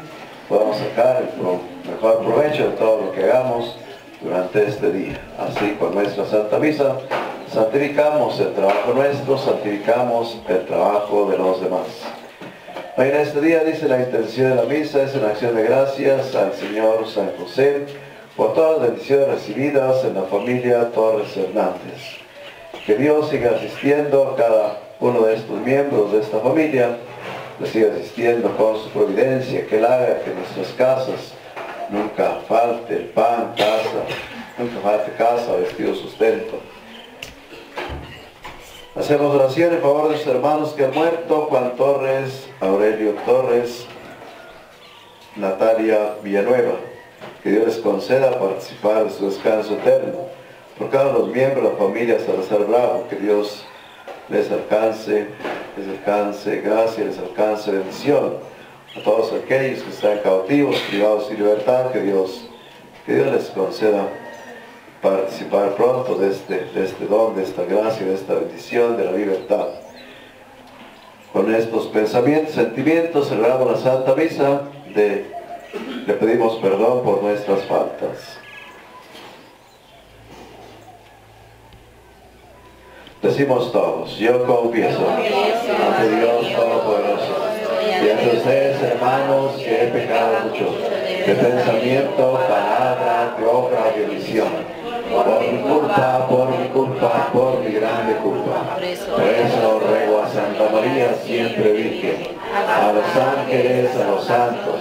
podamos sacar el pro, mejor provecho de todo lo que hagamos durante este día. Así, con nuestra Santa Misa, santificamos el trabajo nuestro, santificamos el trabajo de los demás. Hoy en este día, dice la intención de la misa, es una acción de gracias al Señor San José por todas las bendiciones recibidas en la familia Torres Hernández. Que Dios siga asistiendo a cada uno de estos miembros de esta familia, le siga asistiendo con su providencia, que Él haga que en nuestras casas nunca falte el pan, casa, nunca falte casa, vestido, sustento. Hacemos oración en favor de sus hermanos que han muerto: Juan Torres, Aurelio Torres, Natalia Villanueva. Que Dios les conceda participar de su descanso eterno. Por cada uno de los miembros de la familia Salazar Bravo, que Dios les alcance, les alcance gracia, les alcance bendición. A todos aquellos que están cautivos, privados y libertad, que Dios, que Dios les conceda participar pronto de este, de este don, de esta gracia, de esta bendición, de la libertad. Con estos pensamientos, sentimientos, celebramos la Santa Misa, de, le pedimos perdón por nuestras faltas. Decimos todos: yo confieso ante Dios Todopoderoso y ante ustedes, hermanos, que he pecado mucho de pensamiento, palabra, de obra, de omisión, por mi culpa, por mi culpa, por mi grande culpa. Por eso ruego a Santa María siempre Virgen, a los ángeles, a los santos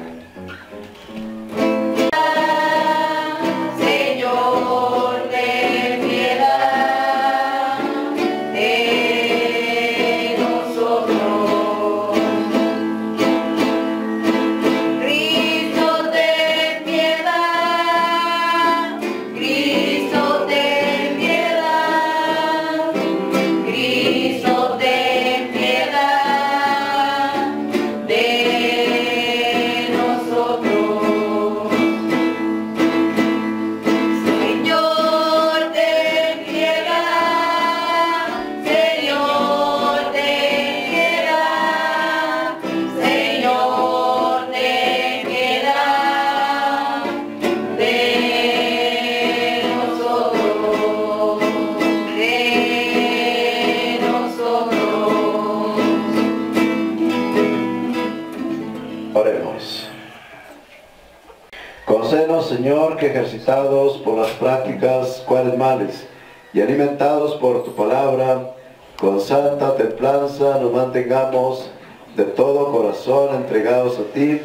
Señor, que ejercitados por las prácticas cuaresmales y alimentados por tu palabra, con santa templanza nos mantengamos de todo corazón entregados a ti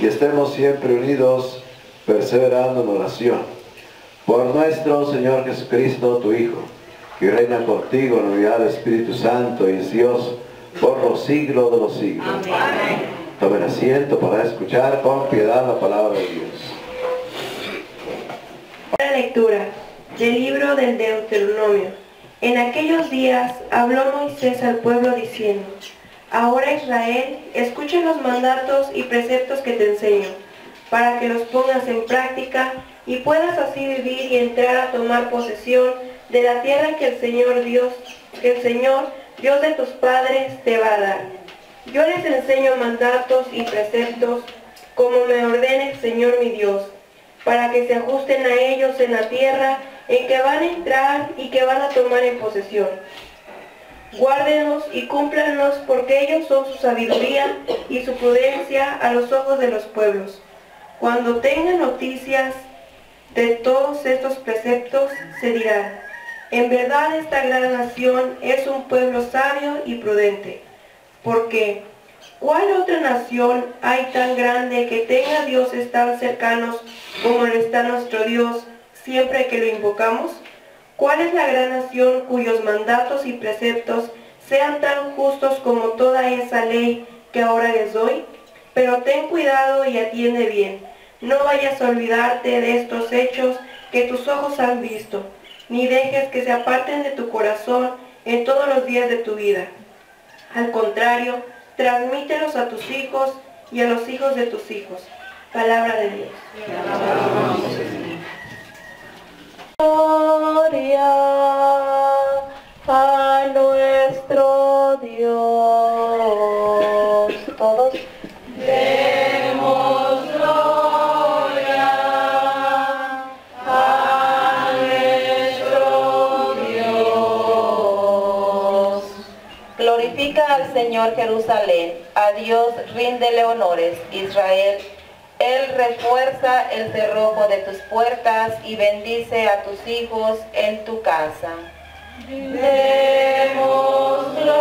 y estemos siempre unidos, perseverando en oración. Por nuestro Señor Jesucristo, tu Hijo, que reina contigo en la unidad del Espíritu Santo y es Dios por los siglos de los siglos. Amén. Tomen asiento para escuchar con piedad la palabra de Dios. La lectura del libro del Deuteronomio. En aquellos días habló Moisés al pueblo diciendo: Ahora, Israel, escucha los mandatos y preceptos que te enseño, para que los pongas en práctica y puedas así vivir y entrar a tomar posesión de la tierra que el Señor Dios, que el Señor Dios de tus padres te va a dar. Yo les enseño mandatos y preceptos como me ordene el Señor mi Dios, para que se ajusten a ellos en la tierra en que van a entrar y que van a tomar en posesión. Guárdenlos y cúmplanlos, porque ellos son su sabiduría y su prudencia a los ojos de los pueblos. Cuando tengan noticias de todos estos preceptos, se dirá: en verdad esta gran nación es un pueblo sabio y prudente. Porque ¿cuál otra nación hay tan grande que tenga dioses tan cercanos como lo está nuestro Dios siempre que lo invocamos? ¿Cuál es la gran nación cuyos mandatos y preceptos sean tan justos como toda esa ley que ahora les doy, pero ten cuidado y atiende bien. No vayas a olvidarte de estos hechos que tus ojos han visto, ni dejes que se aparten de tu corazón en todos los días de tu vida. Al contrario, transmítelos a tus hijos y a los hijos de tus hijos. Palabra de Dios. Gloria a nuestro Dios. Todos. Al Señor Jerusalén, a Dios ríndele honores, Israel. Él refuerza el cerrojo de tus puertas y bendice a tus hijos en tu casa. Demos gloria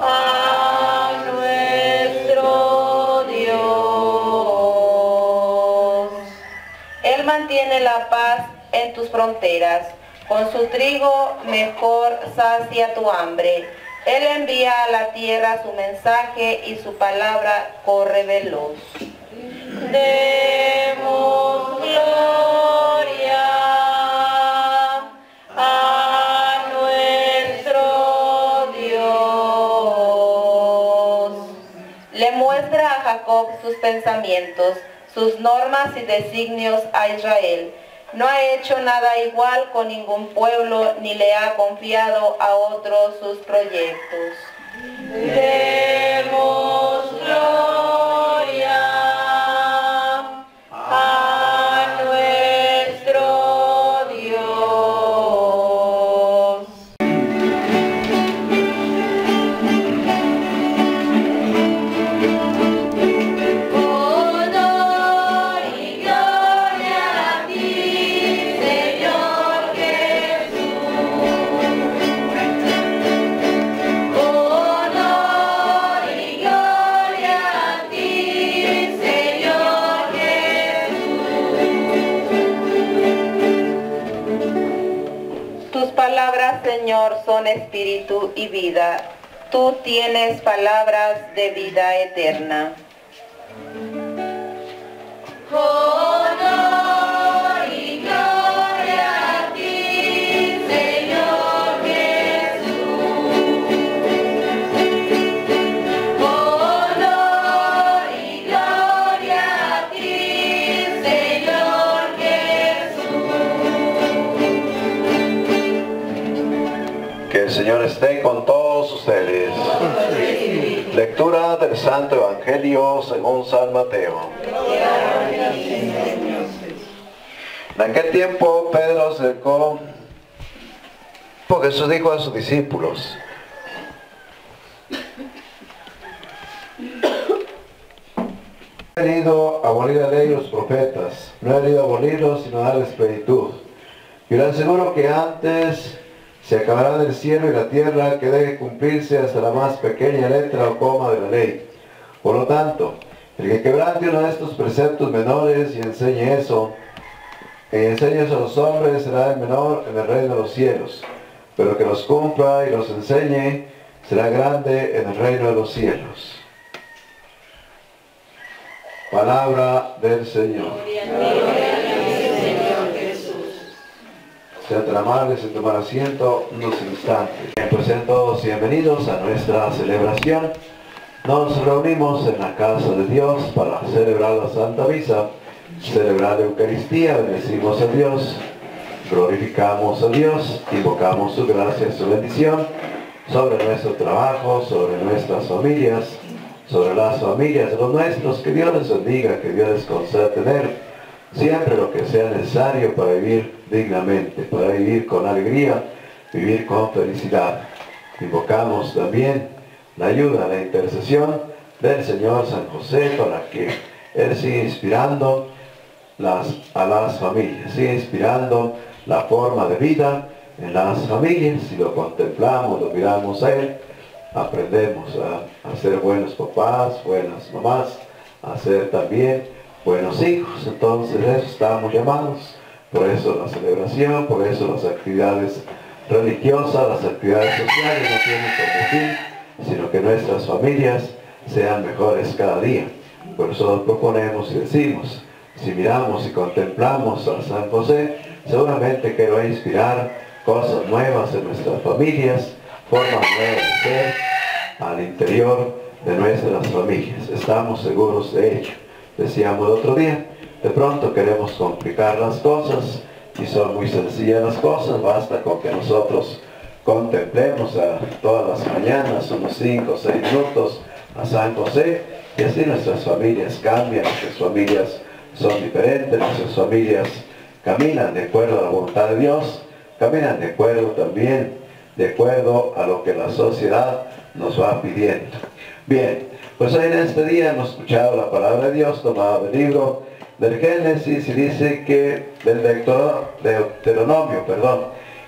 a nuestro Dios. Él mantiene la paz en tus fronteras. Con su trigo mejor sacia tu hambre. Él envía a la tierra su mensaje y su palabra corre veloz. Demos gloria a nuestro Dios. Le muestra a Jacob sus pensamientos, sus normas y designios a Israel. No ha hecho nada igual con ningún pueblo, ni le ha confiado a otros sus proyectos. Demos gloria a nuestro Dios. Señor, son espíritu y vida. Tú tienes palabras de vida eterna. Honor y gloria a ti, Señor Jesús. Honor y gloria a ti, Señor. Que el Señor esté con todos ustedes. Sí. Lectura del Santo Evangelio según San Mateo. Gloria a ti, Señor. En aquel tiempo Pedro se acercó, porque Jesús dijo a sus discípulos: no he venido a abolir la ley de los profetas, no he venido a abolirlos sino a darles plenitud. Y les aseguro que antes se acabará del cielo y la tierra que deje cumplirse hasta la más pequeña letra o coma de la ley. Por lo tanto, el que quebrante uno de estos preceptos menores y enseñe eso, y enseñe eso a los hombres, será el menor en el reino de los cielos. Pero el que los cumpla y los enseñe, será grande en el reino de los cielos. Palabra del Señor. Amables en tomar asiento unos instantes. Bien, pues sean todos bienvenidos a nuestra celebración. Nos reunimos en la casa de Dios para celebrar la Santa Misa, celebrar la Eucaristía, bendecimos a Dios, glorificamos a Dios, invocamos su gracia, su bendición sobre nuestro trabajo, sobre nuestras familias, sobre las familias de los nuestros. Que Dios les bendiga, que Dios les conceda tener siempre lo que sea necesario para vivir dignamente, para vivir con alegría, vivir con felicidad. Invocamos también la ayuda, la intercesión del Señor San José para que Él siga inspirando las, a las familias, siga inspirando la forma de vida en las familias. Si lo contemplamos, lo miramos a Él, aprendemos a, a ser buenos papás, buenas mamás, a ser también buenos hijos. Entonces eso estamos llamados, por eso la celebración, por eso las actividades religiosa, las actividades sociales no tienen como fin, sino que nuestras familias sean mejores cada día. Por eso nos proponemos y decimos, si miramos y contemplamos al San José, seguramente que va a inspirar cosas nuevas en nuestras familias, formas nuevas de ser al interior de nuestras familias. Estamos seguros de ello. Decíamos el otro día, de pronto queremos complicar las cosas y son muy sencillas las cosas, basta con que nosotros contemplemos a todas las mañanas unos cinco o seis minutos a San José y así nuestras familias cambian, nuestras familias son diferentes, nuestras familias caminan de acuerdo a la voluntad de Dios, caminan de acuerdo también, de acuerdo a lo que la sociedad nos va pidiendo. Bien, pues hoy en este día hemos escuchado la palabra de Dios tomada del libro del Génesis y dice que, del Deuteronomio, perdón,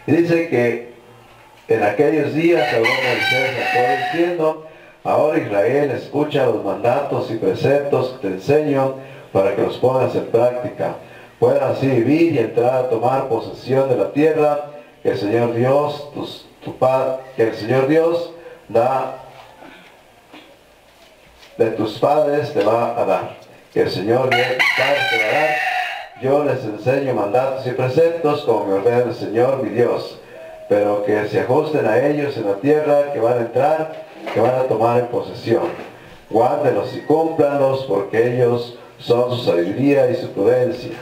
y dice que en aquellos días habló Moisés a todos diciendo, ahora Israel, escucha los mandatos y preceptos que te enseño para que los pongas en práctica, puedas así vivir y entrar a tomar posesión de la tierra que el Señor Dios, tus, tu Padre, que el Señor Dios da de tus padres te va a dar, que el Señor Dios de tus padres te va a dar. Yo les enseño mandatos y preceptos como me ordena el Señor mi Dios, pero que se ajusten a ellos en la tierra que van a entrar, que van a tomar en posesión. Guárdenlos y cúmplanlos, porque ellos son su sabiduría y su prudencia.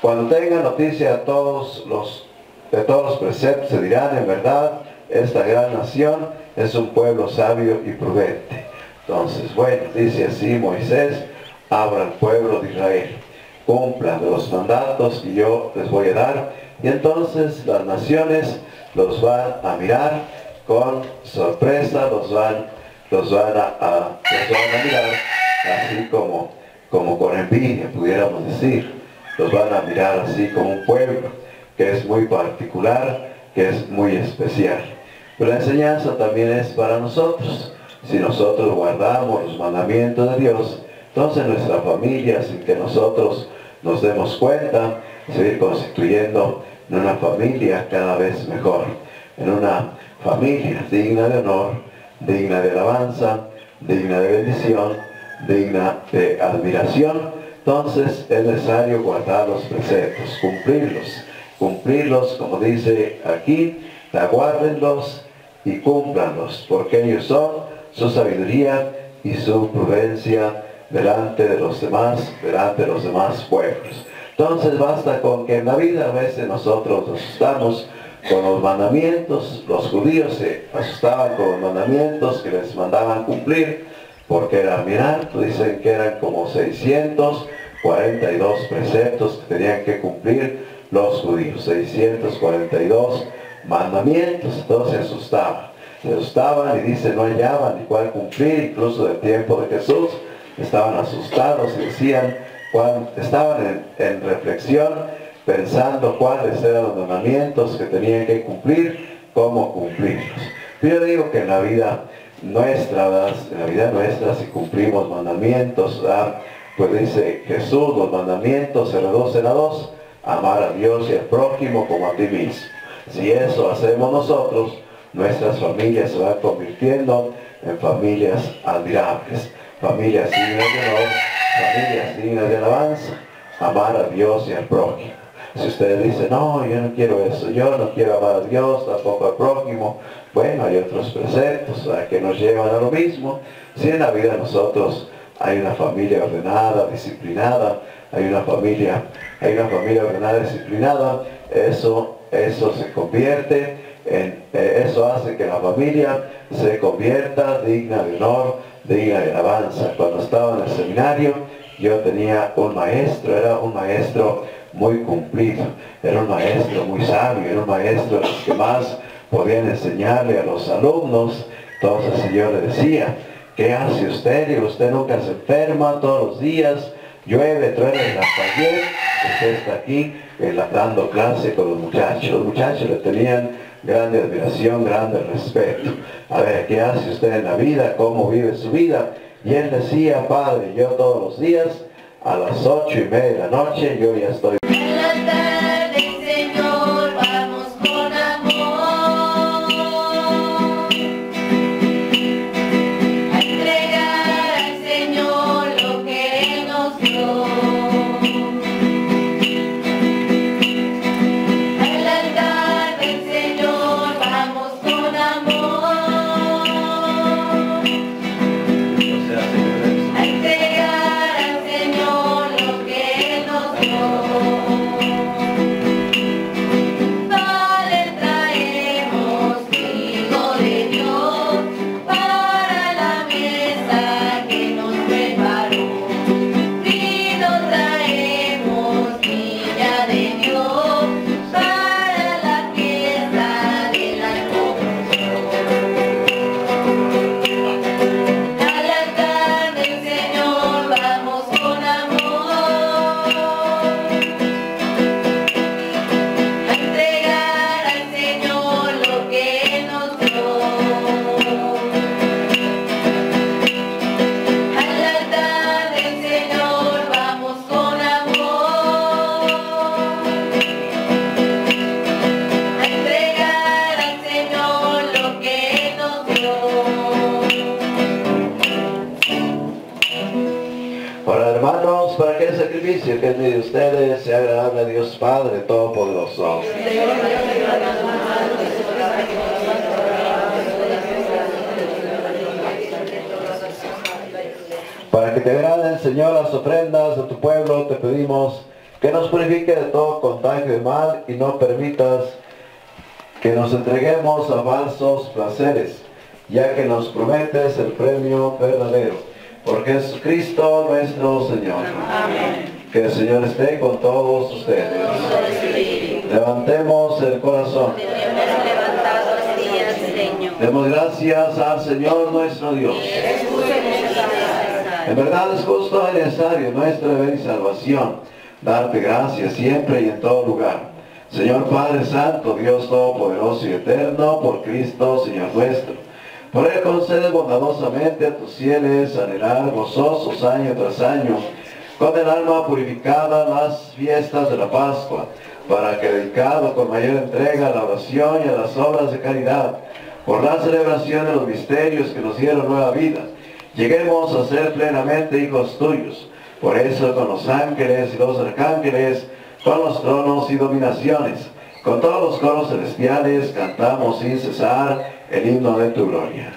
Cuando tengan noticia de todos los, de todos los preceptos, se dirán en verdad, esta gran nación es un pueblo sabio y prudente. Entonces, bueno, dice así Moisés, habla al pueblo de Israel, cumplan los mandatos que yo les voy a dar, y entonces las naciones los van a mirar con sorpresa, los van, los van, a, a, los van a mirar así como, como con envidia, pudiéramos decir, los van a mirar así como un pueblo que es muy particular, que es muy especial. Pero la enseñanza también es para nosotros. Si nosotros guardamos los mandamientos de Dios, entonces nuestra familia, sin que nosotros nos demos cuenta, se va a ir constituyendo en una familia cada vez mejor, en una familia digna de honor, digna de alabanza, digna de bendición, digna de admiración. Entonces es necesario guardar los preceptos, cumplirlos, cumplirlos como dice aquí, aguárdenlos y cúmplanlos, porque ellos son su sabiduría y su prudencia delante de los demás, delante de los demás pueblos. Entonces basta con que en la vida a veces nosotros nos asustamos con los mandamientos, los judíos se asustaban con los mandamientos que les mandaban cumplir, porque eran, mirar, dicen que eran como seiscientos cuarenta y dos preceptos que tenían que cumplir los judíos, seiscientos cuarenta y dos mandamientos, entonces se asustaban. Se asustaban y dice, no hallaban ni cuál cumplir, incluso del tiempo de Jesús, estaban asustados y decían, cuál, estaban en, en reflexión, pensando cuáles eran los mandamientos que tenían que cumplir, cómo cumplirlos. Yo digo que en la vida nuestra, en la vida nuestra, si cumplimos mandamientos, ¿verdad? Pues dice Jesús, los mandamientos se reducen a dos, amar a Dios y al prójimo como a ti mismo. Si eso hacemos nosotros, nuestras familias se van convirtiendo en familias admirables, familias dignas de honor, familias dignas de alabanza, amar a Dios y al prójimo. Si ustedes dicen, no, yo no quiero eso, yo no quiero amar a Dios, tampoco al prójimo, bueno, hay otros preceptos, ¿verdad?, que nos llevan a lo mismo. Si en la vida nosotros hay una familia ordenada, disciplinada, hay una familia, hay una familia ordenada, disciplinada, eso, eso se convierte en, eh, eso hace que la familia se convierta digna de honor, digna de alabanza. Cuando estaba en el seminario, yo tenía un maestro, era un maestro muy cumplido, era un maestro muy sabio, era un maestro de los que más podían enseñarle a los alumnos. Entonces si yo le decía, ¿qué hace usted? Y usted nunca se enferma, todos los días llueve, truena en la taller, usted está aquí eh, dando clase con los muchachos. Los muchachos le tenían grande admiración, grande respeto. A ver, ¿qué hace usted en la vida? ¿Cómo vive su vida? Y él decía, padre, yo todos los días a las ocho y media de la noche yo ya estoy. En la tarde, Señor, vamos con y el que es de ustedes sea agradable a Dios Padre Todopoderoso. Para que te agraden, Señor, las ofrendas de tu pueblo, te pedimos que nos purifique de todo contagio de mal y no permitas que nos entreguemos a falsos placeres, ya que nos prometes el premio verdadero. Por Jesucristo nuestro Señor. Amén. Que el Señor esté con todos ustedes. Levantemos el corazón. Demos gracias al Señor nuestro Dios. En verdad es justo y necesario, nuestro deber y salvación, darte gracias siempre y en todo lugar. Señor Padre Santo, Dios Todopoderoso y Eterno, por Cristo, Señor nuestro. Por Él concedes bondadosamente a tus fieles anhelar gozosos año tras año, con el alma purificada las fiestas de la Pascua, para que dedicado con mayor entrega a la oración y a las obras de caridad, por la celebración de los misterios que nos dieron nueva vida, lleguemos a ser plenamente hijos tuyos. Por eso con los ángeles y los arcángeles, con los tronos y dominaciones, con todos los coros celestiales, cantamos sin cesar el himno de tu gloria.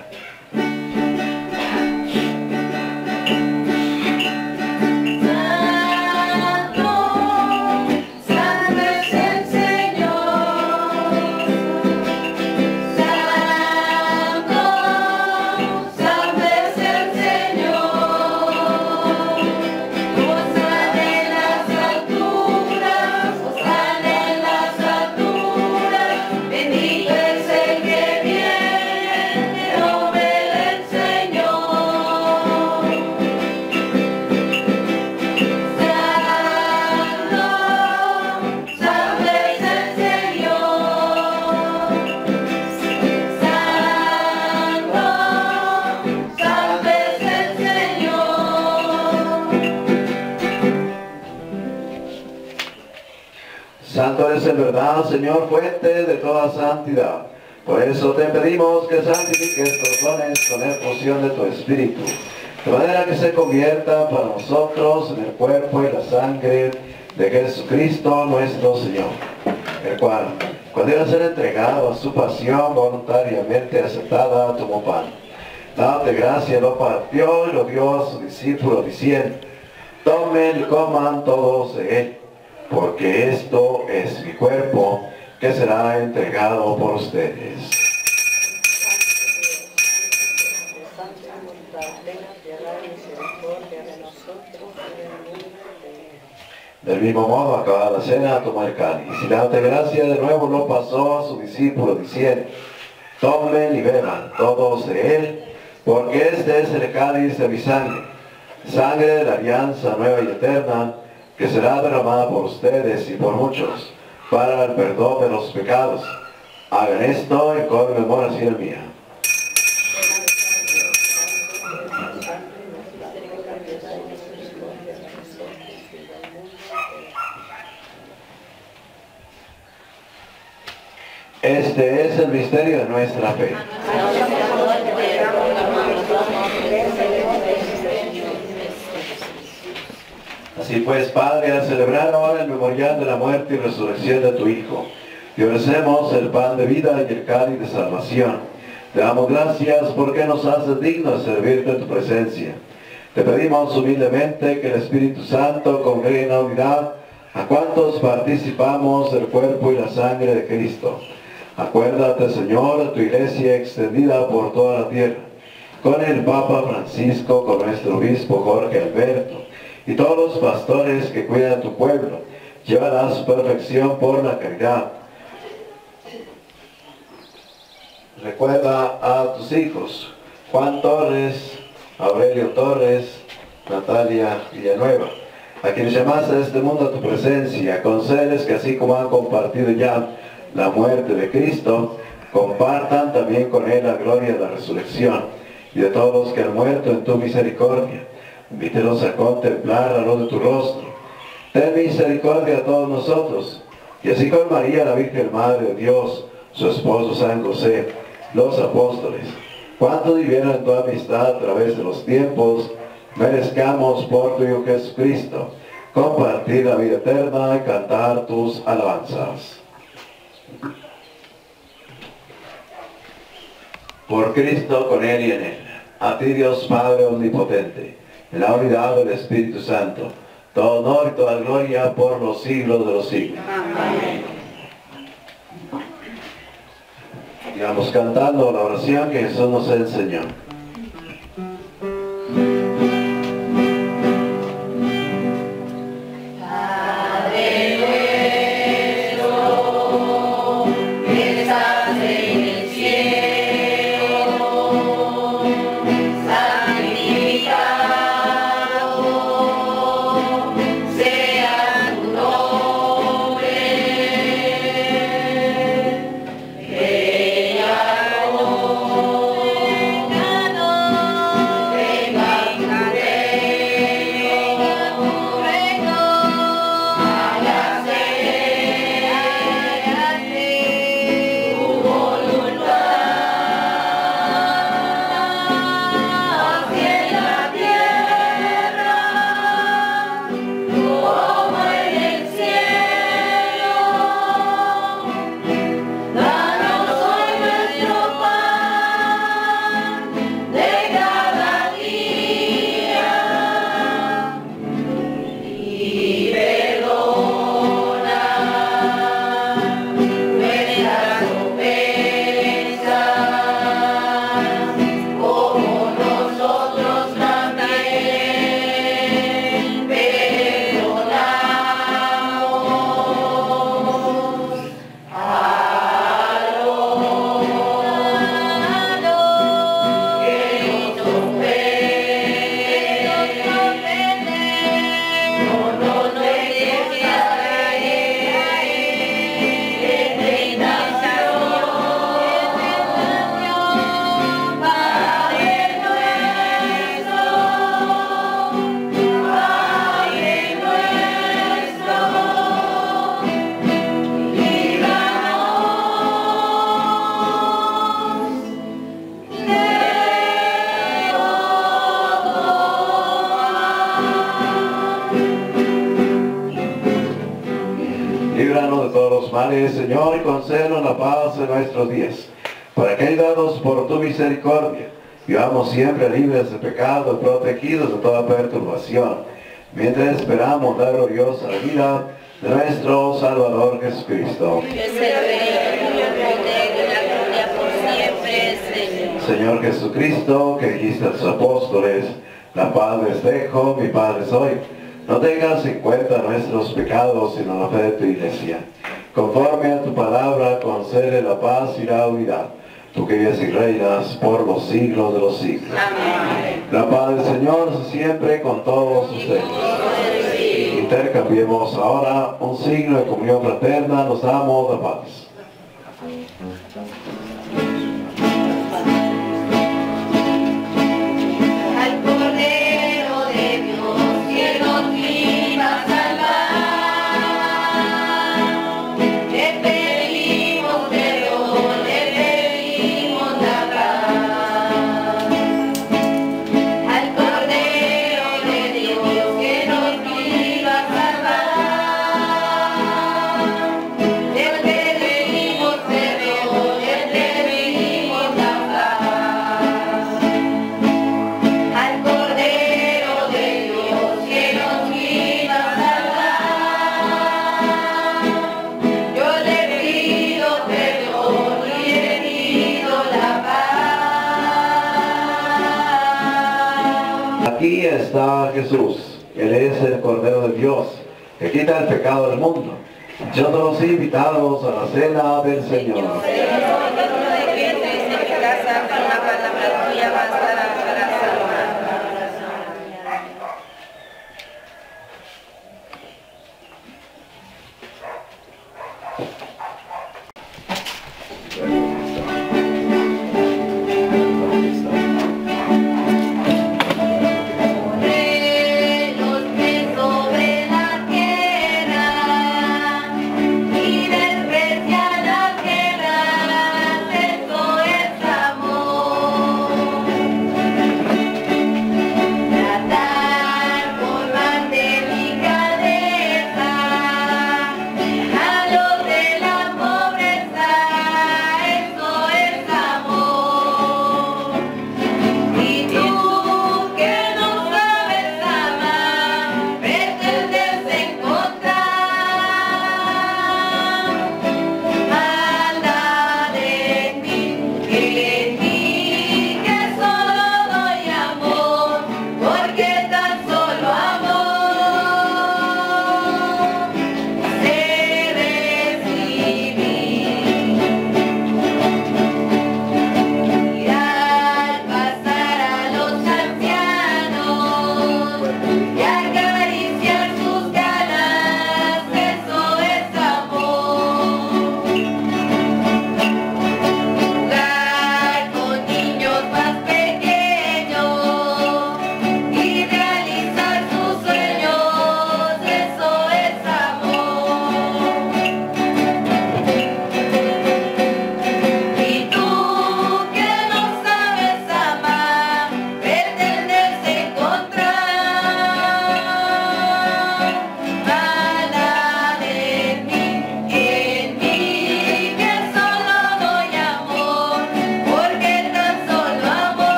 En verdad, Señor, fuente de toda santidad. Por eso te pedimos que santifiques estos dones con la efusión de tu Espíritu, de manera que se convierta para nosotros en el cuerpo y la sangre de Jesucristo nuestro Señor, el cual, cuando iba a ser entregado a su pasión voluntariamente aceptada, tomó pan. Date gracias, lo partió y lo dio a su discípulo diciendo: tomen y coman todos de él, porque esto es mi cuerpo, que será entregado por ustedes. Del mismo modo, acabada la cena, tomó el cáliz y dándote gracias de nuevo lo pasó a su discípulo diciendo: tomen y beban todos de él, porque este es el cáliz de mi sangre, sangre de la alianza nueva y eterna, que será derramada por ustedes y por muchos, para el perdón de los pecados. Hagan esto en conmemoración mía. Este es el misterio de nuestra fe. Así pues, Padre, al celebrar ahora el memorial de la muerte y resurrección de tu Hijo, te ofrecemos el pan de vida y el cáliz de salvación. Te damos gracias porque nos haces dignos de servirte en tu presencia. Te pedimos humildemente que el Espíritu Santo congregue en la unidad a cuantos participamos del cuerpo y la sangre de Cristo. Acuérdate, Señor, de tu Iglesia extendida por toda la tierra, con el Papa Francisco, con nuestro Obispo Jorge Alberto, y todos los pastores que cuidan tu pueblo. Llévala a su perfección por la caridad. Recuerda a tus hijos Juan Torres, Aurelio Torres, Natalia Villanueva, a quienes llamaste de este mundo a tu presencia. Concédeles que así como han compartido ya la muerte de Cristo, compartan también con él la gloria de la resurrección, y de todos los que han muerto en tu misericordia, invítenos a contemplar la luz de tu rostro. Ten misericordia a todos nosotros, y así con María, la Virgen Madre de Dios, su esposo San José, los apóstoles, cuantos vivieron en tu amistad a través de los tiempos, merezcamos por tu Hijo Jesucristo compartir la vida eterna y cantar tus alabanzas. Por Cristo, con Él y en Él, a ti Dios Padre Omnipotente, en la unidad del Espíritu Santo, todo honor y toda gloria por los siglos de los siglos. Amén. Sigamos cantando la oración que Jesús nos enseñó. Señor, y concédenos la paz en nuestros días, para que, ayudados por tu misericordia, vivamos siempre libres de pecado, protegidos de toda perturbación, mientras esperamos la gloriosa vida de nuestro Salvador Jesucristo. Señor Jesucristo, que dijiste a tus apóstoles, la paz les dejo, mi paz les doy, no tengas en cuenta nuestros pecados, sino la fe de tu iglesia. Conforme a tu palabra, concede la paz y la unidad, tú que vives y reinas por los siglos de los siglos. Amén. La paz del Señor siempre con todos ustedes. Intercambiemos ahora un signo de comunión fraterna, nos damos la paz. Quita el pecado del mundo. Yo todos invitados a la cena del Señor. Señor, de que en esta casa con la palabra tuya bastará para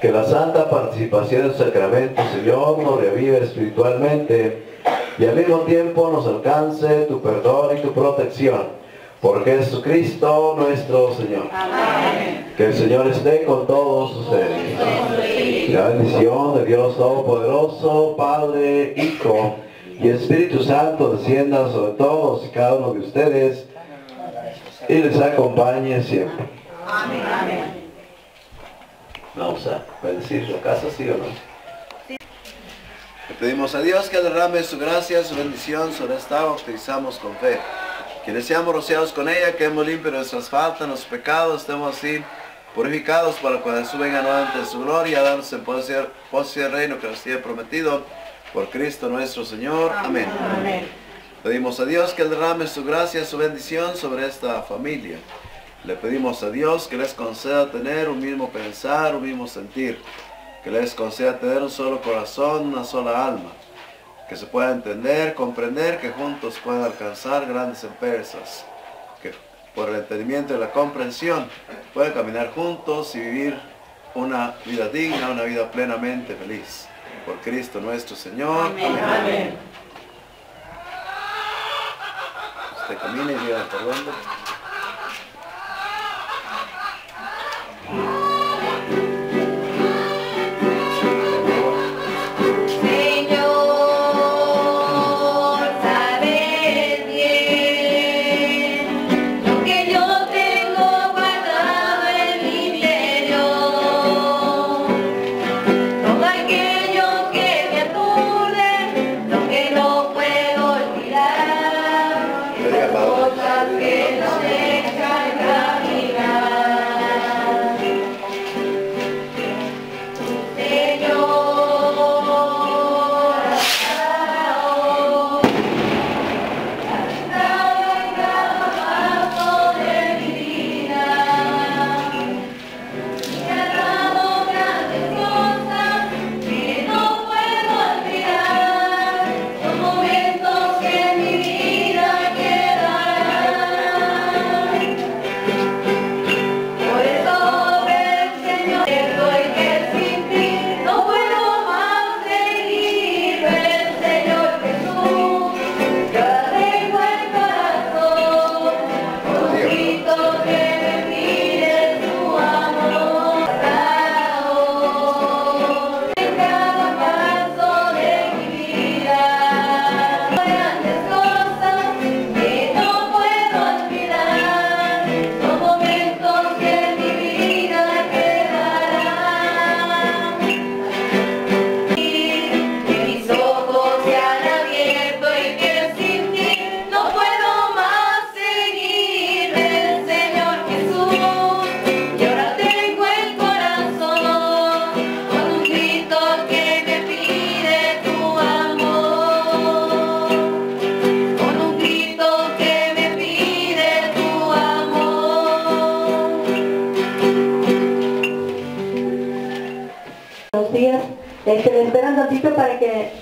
Que la santa participación del sacramento, Señor, nos revive espiritualmente y al mismo tiempo nos alcance tu perdón y tu protección. Por Jesucristo nuestro Señor. Amén. Que el Señor esté con todos ustedes. La bendición de Dios Todopoderoso, Padre, Hijo y Espíritu Santo descienda sobre todos y cada uno de ustedes y les acompañe siempre. Amén. Amén. Vamos a bendecir la casa, ¿sí o no? Sí. Le pedimos a Dios que derrame su gracia, su bendición sobre esta agua que utilizamos con fe. Quienes seamos rociados con ella, que hemos limpio nuestras faltas, nuestros pecados, estemos así purificados para cuando Jesús venga nuevamente de su gloria, darnos en posesión del reino que nos tiene prometido por Cristo nuestro Señor. Amén. Amén. Pedimos a Dios que derrame su gracia, su bendición sobre esta familia. Le pedimos a Dios que les conceda tener un mismo pensar, un mismo sentir. Que les conceda tener un solo corazón, una sola alma. Que se pueda entender, comprender, que juntos puedan alcanzar grandes empresas. Que por el entendimiento y la comprensión puedan caminar juntos y vivir una vida digna, una vida plenamente feliz. Por Cristo nuestro Señor. Amén. Amén. Usted camine y diga por dónde.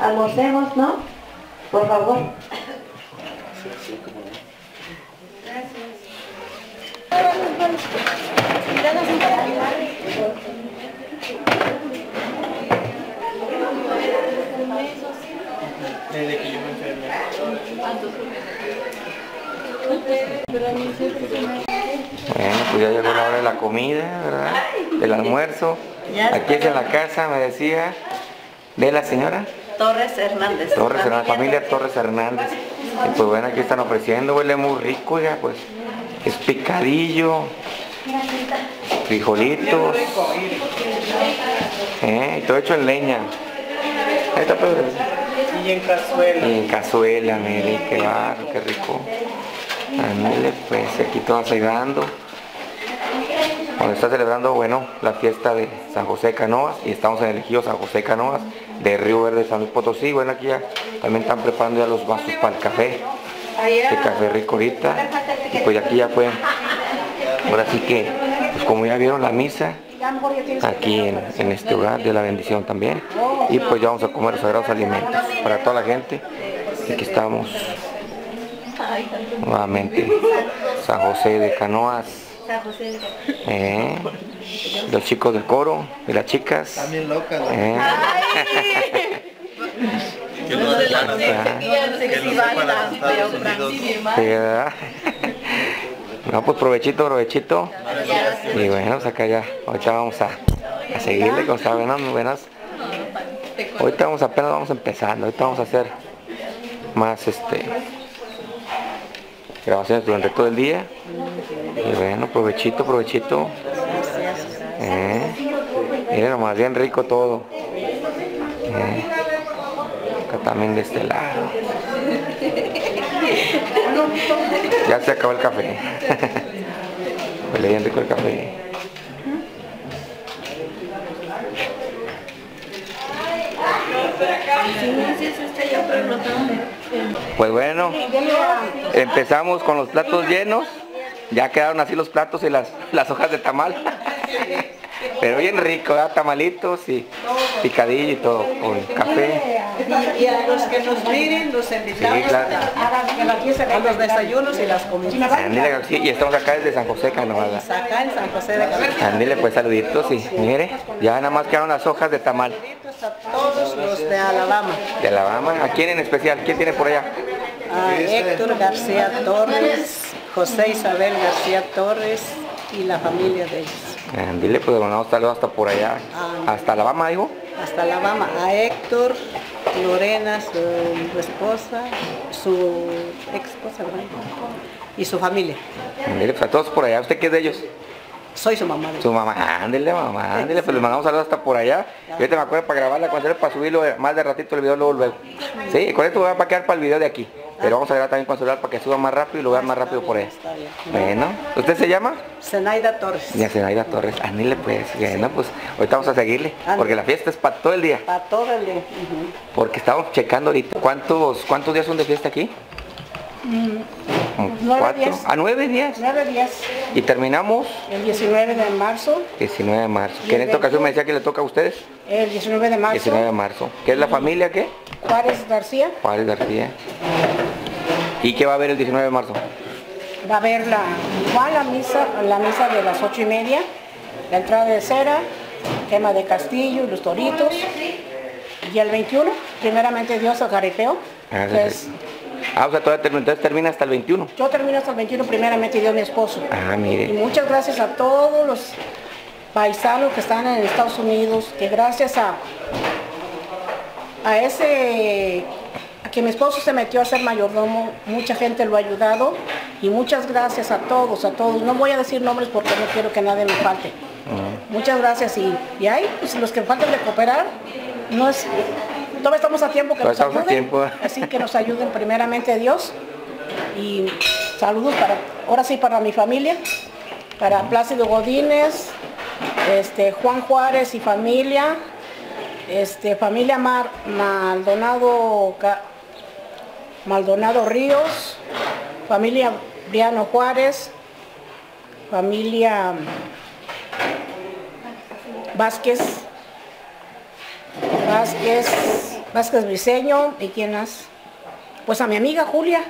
Almorcemos, ¿no? Por favor. Bueno, pues ya llegó la hora de la comida, ¿verdad? El almuerzo. Aquí es en la casa, me decía, de la señora Torres Hernández. Torres Hernández, familia Torres Hernández. Y pues bueno, aquí están ofreciendo, huele muy rico ya, pues. Es picadillo, frijolitos, ¿eh? Y todo hecho en leña. Ahí está Pedro. Y en cazuela. Y en cazuela, mire, qué barro, qué rico. Mire, pues aquí todos ayudando. Cuando está celebrando, bueno, la fiesta de San José de Canoas, y estamos en el ejido San José de Canoas, de Río Verde, San Luis Potosí. Bueno, aquí ya también están preparando ya los vasos para el café, el café rico ahorita, y pues aquí ya fue, ahora sí que, pues como ya vieron la misa, aquí en, en este hogar de la bendición también, y pues ya vamos a comer los sagrados alimentos para toda la gente. Y aquí estamos nuevamente, San José de Canoas, eh, los chicos del coro y las chicas también locas, eh. Que no se la no, pues provechito, provechito. Y bueno, pues acá ya, ahorita vamos a, a seguirle con estas buenas, buenas. Ahorita vamos apenas vamos empezando, ahorita vamos a hacer más este grabaciones durante todo el día. Y bueno, provechito, provechito. Eh, miren nomás, bien rico todo. Eh, acá también de este lado. Ya se acabó el café. Huele bien rico el café. Pues bueno, empezamos con los platos llenos. Ya quedaron así los platos y las, las hojas de tamal. Pero bien rico, ¿eh? Tamalitos y picadillo y todo, con café. Y, y a los que nos miren, los invitamos, sí, claro, a, a los desayunos y las comidas. Andile, sí, y estamos acá desde San José de Canoas. Acá en San José de Canoas. Andile, pues saluditos, y mire, ya nada más quedaron las hojas de tamal. Saluditos a todos los de Alabama. De Alabama. ¿A quién en especial? ¿Quién tiene por allá? A Héctor García Torres, José Isabel García Torres y la familia de ellos. Andile, pues mandamos saludos hasta por allá. Hasta Alabama, digo. Hasta Alabama, a Héctor, Lorena, su esposa, su ex esposa, y su familia. Ándele, pues a todos por allá. ¿Usted qué es de ellos? Soy su mamá. Su mamá, ándele mamá, ándele, pues les mandamos saludos hasta por allá. Yo te me acuerdo para grabarla, para subirlo más de ratito el video luego, luego. Sí, con esto va a quedar para el video de aquí. Pero vamos a grabar también con celular para que suba más rápido y lo vean más rápido por allá. Bueno, ¿usted se llama? Zenaida Torres. Ya, Zenaida Torres, ándele pues, bueno, pues ahorita vamos a seguirle, porque la fiesta es para todo el día. Para todo el día. Porque estamos checando ahorita. ¿Cuántos, cuántos días son de fiesta aquí? Cuatro a nueve días. Nueve días. Y terminamos el diecinueve de marzo. diecinueve de marzo. Que en esta ocasión me decía que le toca a ustedes. El diecinueve de marzo. diecinueve de marzo. ¿Qué es la familia qué? Juárez García. Juárez García. ¿Y qué va a haber el diecinueve de marzo? Va a haber la igual la misa, la misa de las ocho y media, la entrada de cera, quema de castillo, los toritos. Y el veintiuno, primeramente Dios, el jaripeo. Ah, o sea, todavía termina, entonces termina hasta el veintiuno. Yo termino hasta el veintiuno, primeramente yo, mi esposo. Ah, mire. Y muchas gracias a todos los paisanos que están en Estados Unidos, que gracias a, a ese, a que mi esposo se metió a ser mayordomo, mucha gente lo ha ayudado. Y muchas gracias a todos, a todos. No voy a decir nombres porque no quiero que nadie me falte. Uh-huh. Muchas gracias. Y, y hay pues, los que faltan de cooperar, no es... Todavía estamos a tiempo que nos ayuden, a tiempo. Así que nos ayuden primeramente Dios. Y saludos para, ahora sí, para mi familia, para Plácido Godínez, este, Juan Juárez y familia, este, familia Mar, Maldonado, Maldonado Ríos, familia Briano Juárez, familia Vázquez, Vázquez. Vázquez Briseño, ¿y quién más? Pues a mi amiga Julia,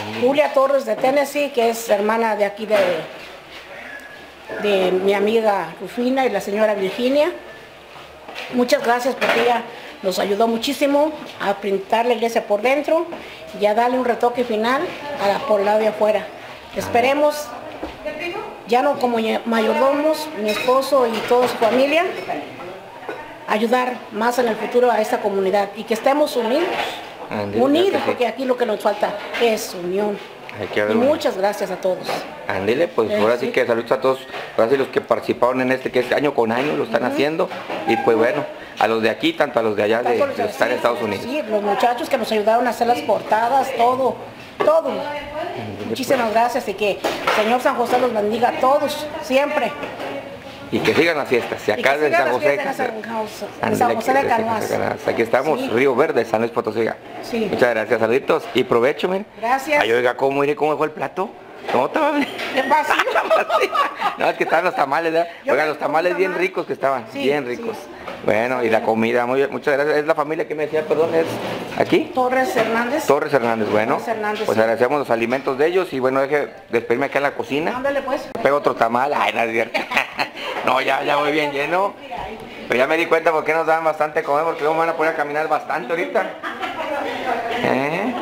sí. Julia Torres de Tennessee, que es hermana de aquí de, de mi amiga Rufina y la señora Virginia. Muchas gracias porque ella nos ayudó muchísimo a pintar la iglesia por dentro y a darle un retoque final a la, por el lado de afuera. Esperemos, ya no como mayordomos, mi esposo y toda su familia, ayudar más en el futuro a esta comunidad y que estemos unidos, Andile, unidos, sí, porque aquí lo que nos falta es unión. Y un... muchas gracias a todos. Andile, pues ahora sí que saludos a todos, gracias a los que participaron en este, que es año con año, lo están uh -huh. haciendo, y pues bueno, a los de aquí, tanto a los de allá, de, los de estar sí, en Estados Unidos. Sí, los muchachos que nos ayudaron a hacer las portadas, todo, todo. Andile, muchísimas pues. gracias y que el Señor San José los bendiga a todos, siempre. Y que sigan las fiestas, si acá en San José, de Canoas. Aquí estamos, sí. Río Verde, San Luis Potosí. Sí. Muchas gracias, saluditos y provecho, miren. Gracias. Ay, oiga, ¿cómo, mire, cómo dejó el plato? ¿Cómo estaba? En vacío. No, es que estaban los tamales, ¿verdad? Oigan, los tamales bien ricos que estaban, sí, bien ricos. Sí. Bueno, y la comida, muy bien, muchas gracias. Es la familia que me decía, perdón, es aquí. Torres Hernández. Torres Hernández, bueno. Torres Hernández, pues sí, agradecemos los alimentos de ellos y bueno, deje despedirme acá en la cocina. Ándale pues. Pego otro tamal, ay, no es cierto. No, ya, ya voy bien lleno. Pero ya me di cuenta por qué nos dan bastante comer, porque luego me van a poner a caminar bastante ahorita. ¿Eh?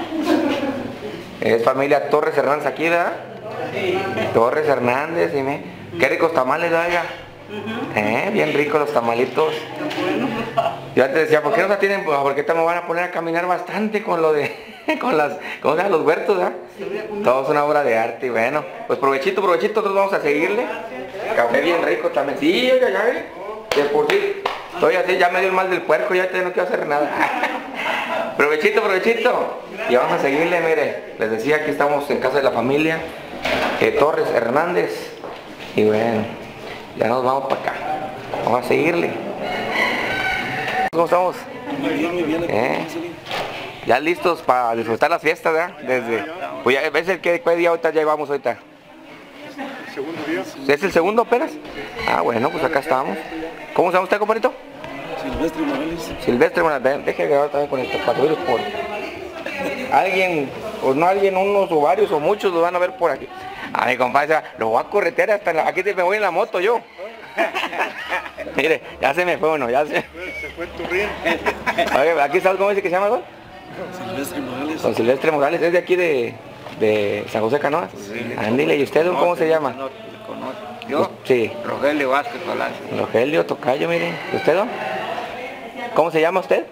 Es familia Torres Hernández aquí, ¿verdad? Sí. Torres Hernández, dime. Qué ricos tamales, oiga. Uh-huh. ¿Eh? Bien ricos los tamalitos. Yo antes decía, ¿por qué nos atienden? ¿Por qué te me van a poner a caminar bastante con lo de, con las, con los huertos, ¿eh? Todo es una obra de arte y bueno, pues provechito, provechito, nosotros vamos a seguirle. Café bien rico también. Sí, oiga, ya ve. De por sí, estoy así, ya me dio el mal del puerco, ya no quiero hacer nada. Provechito, provechito. Y vamos a seguirle, mire. Les decía que estamos en casa de la familia eh, Torres Hernández. Y bueno, ya nos vamos para acá. Vamos a seguirle. ¿Cómo estamos? ¿Eh? Ya listos para disfrutar las fiestas, ¿verdad? Desde, pues ya, ¿ves el que día ahorita ya vamos ahorita? Segundo día. ¿Es el segundo apenas? Ah, bueno, pues acá estamos. ¿Cómo se llama usted, compadrito? Silvestre Morales. Silvestre Morales, déjeme grabar también con estos patrullos por... Alguien, o no alguien, unos o varios o muchos los van a ver por aquí. A mi compadre, los voy a corretear hasta la... Aquí me voy en la moto yo. Mire, ya se me fue uno, ya se... Se fue tu río. Oye, aquí sabes cómo dice que se llama, don Silvestre Morales. Don Silvestre Morales, es de aquí de... de San José de Canoas. Sí, Andile, ¿y usted cómo se llama? Yo, sí. Rogelio Vázquez. Rogelio, tocayo, miren. ¿Usted, don? ¿Cómo se llama usted?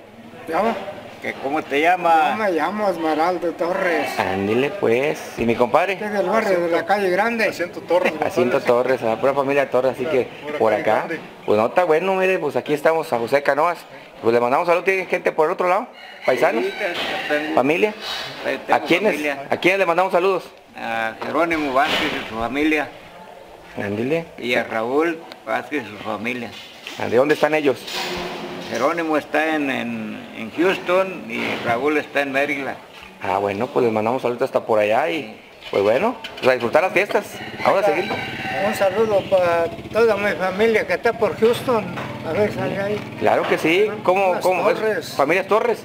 ¿Llama? ¿Qué, ¿Cómo te llama? Yo me llamo Maraldo Torres. Andile, pues. ¿Y mi compadre? Este es del barrio, de la calle grande. Jacinto Torres. Jacinto Torres, a la pura familia Torres, así que por acá. Pues no está bueno, mire, pues aquí estamos San José de Canoas. Pues le mandamos saludos, tiene gente por el otro lado, paisanos, sí, tengo, familia. Tengo ¿A quiénes? Familia. ¿A quiénes le mandamos saludos? A Jerónimo Vázquez y su familia. Andile. Y a Raúl Vázquez y su familia. ¿De dónde están ellos? Jerónimo está en, en, en Houston y Raúl está en Maryland. Ah, bueno, pues les mandamos saludos hasta por allá y sí. Pues bueno, pues a disfrutar las fiestas. Ahora a seguir. Un saludo para toda mi familia que está por Houston. A ver, sale ahí. Claro que sí. ¿Cómo, cómo? Torres. Familias Torres.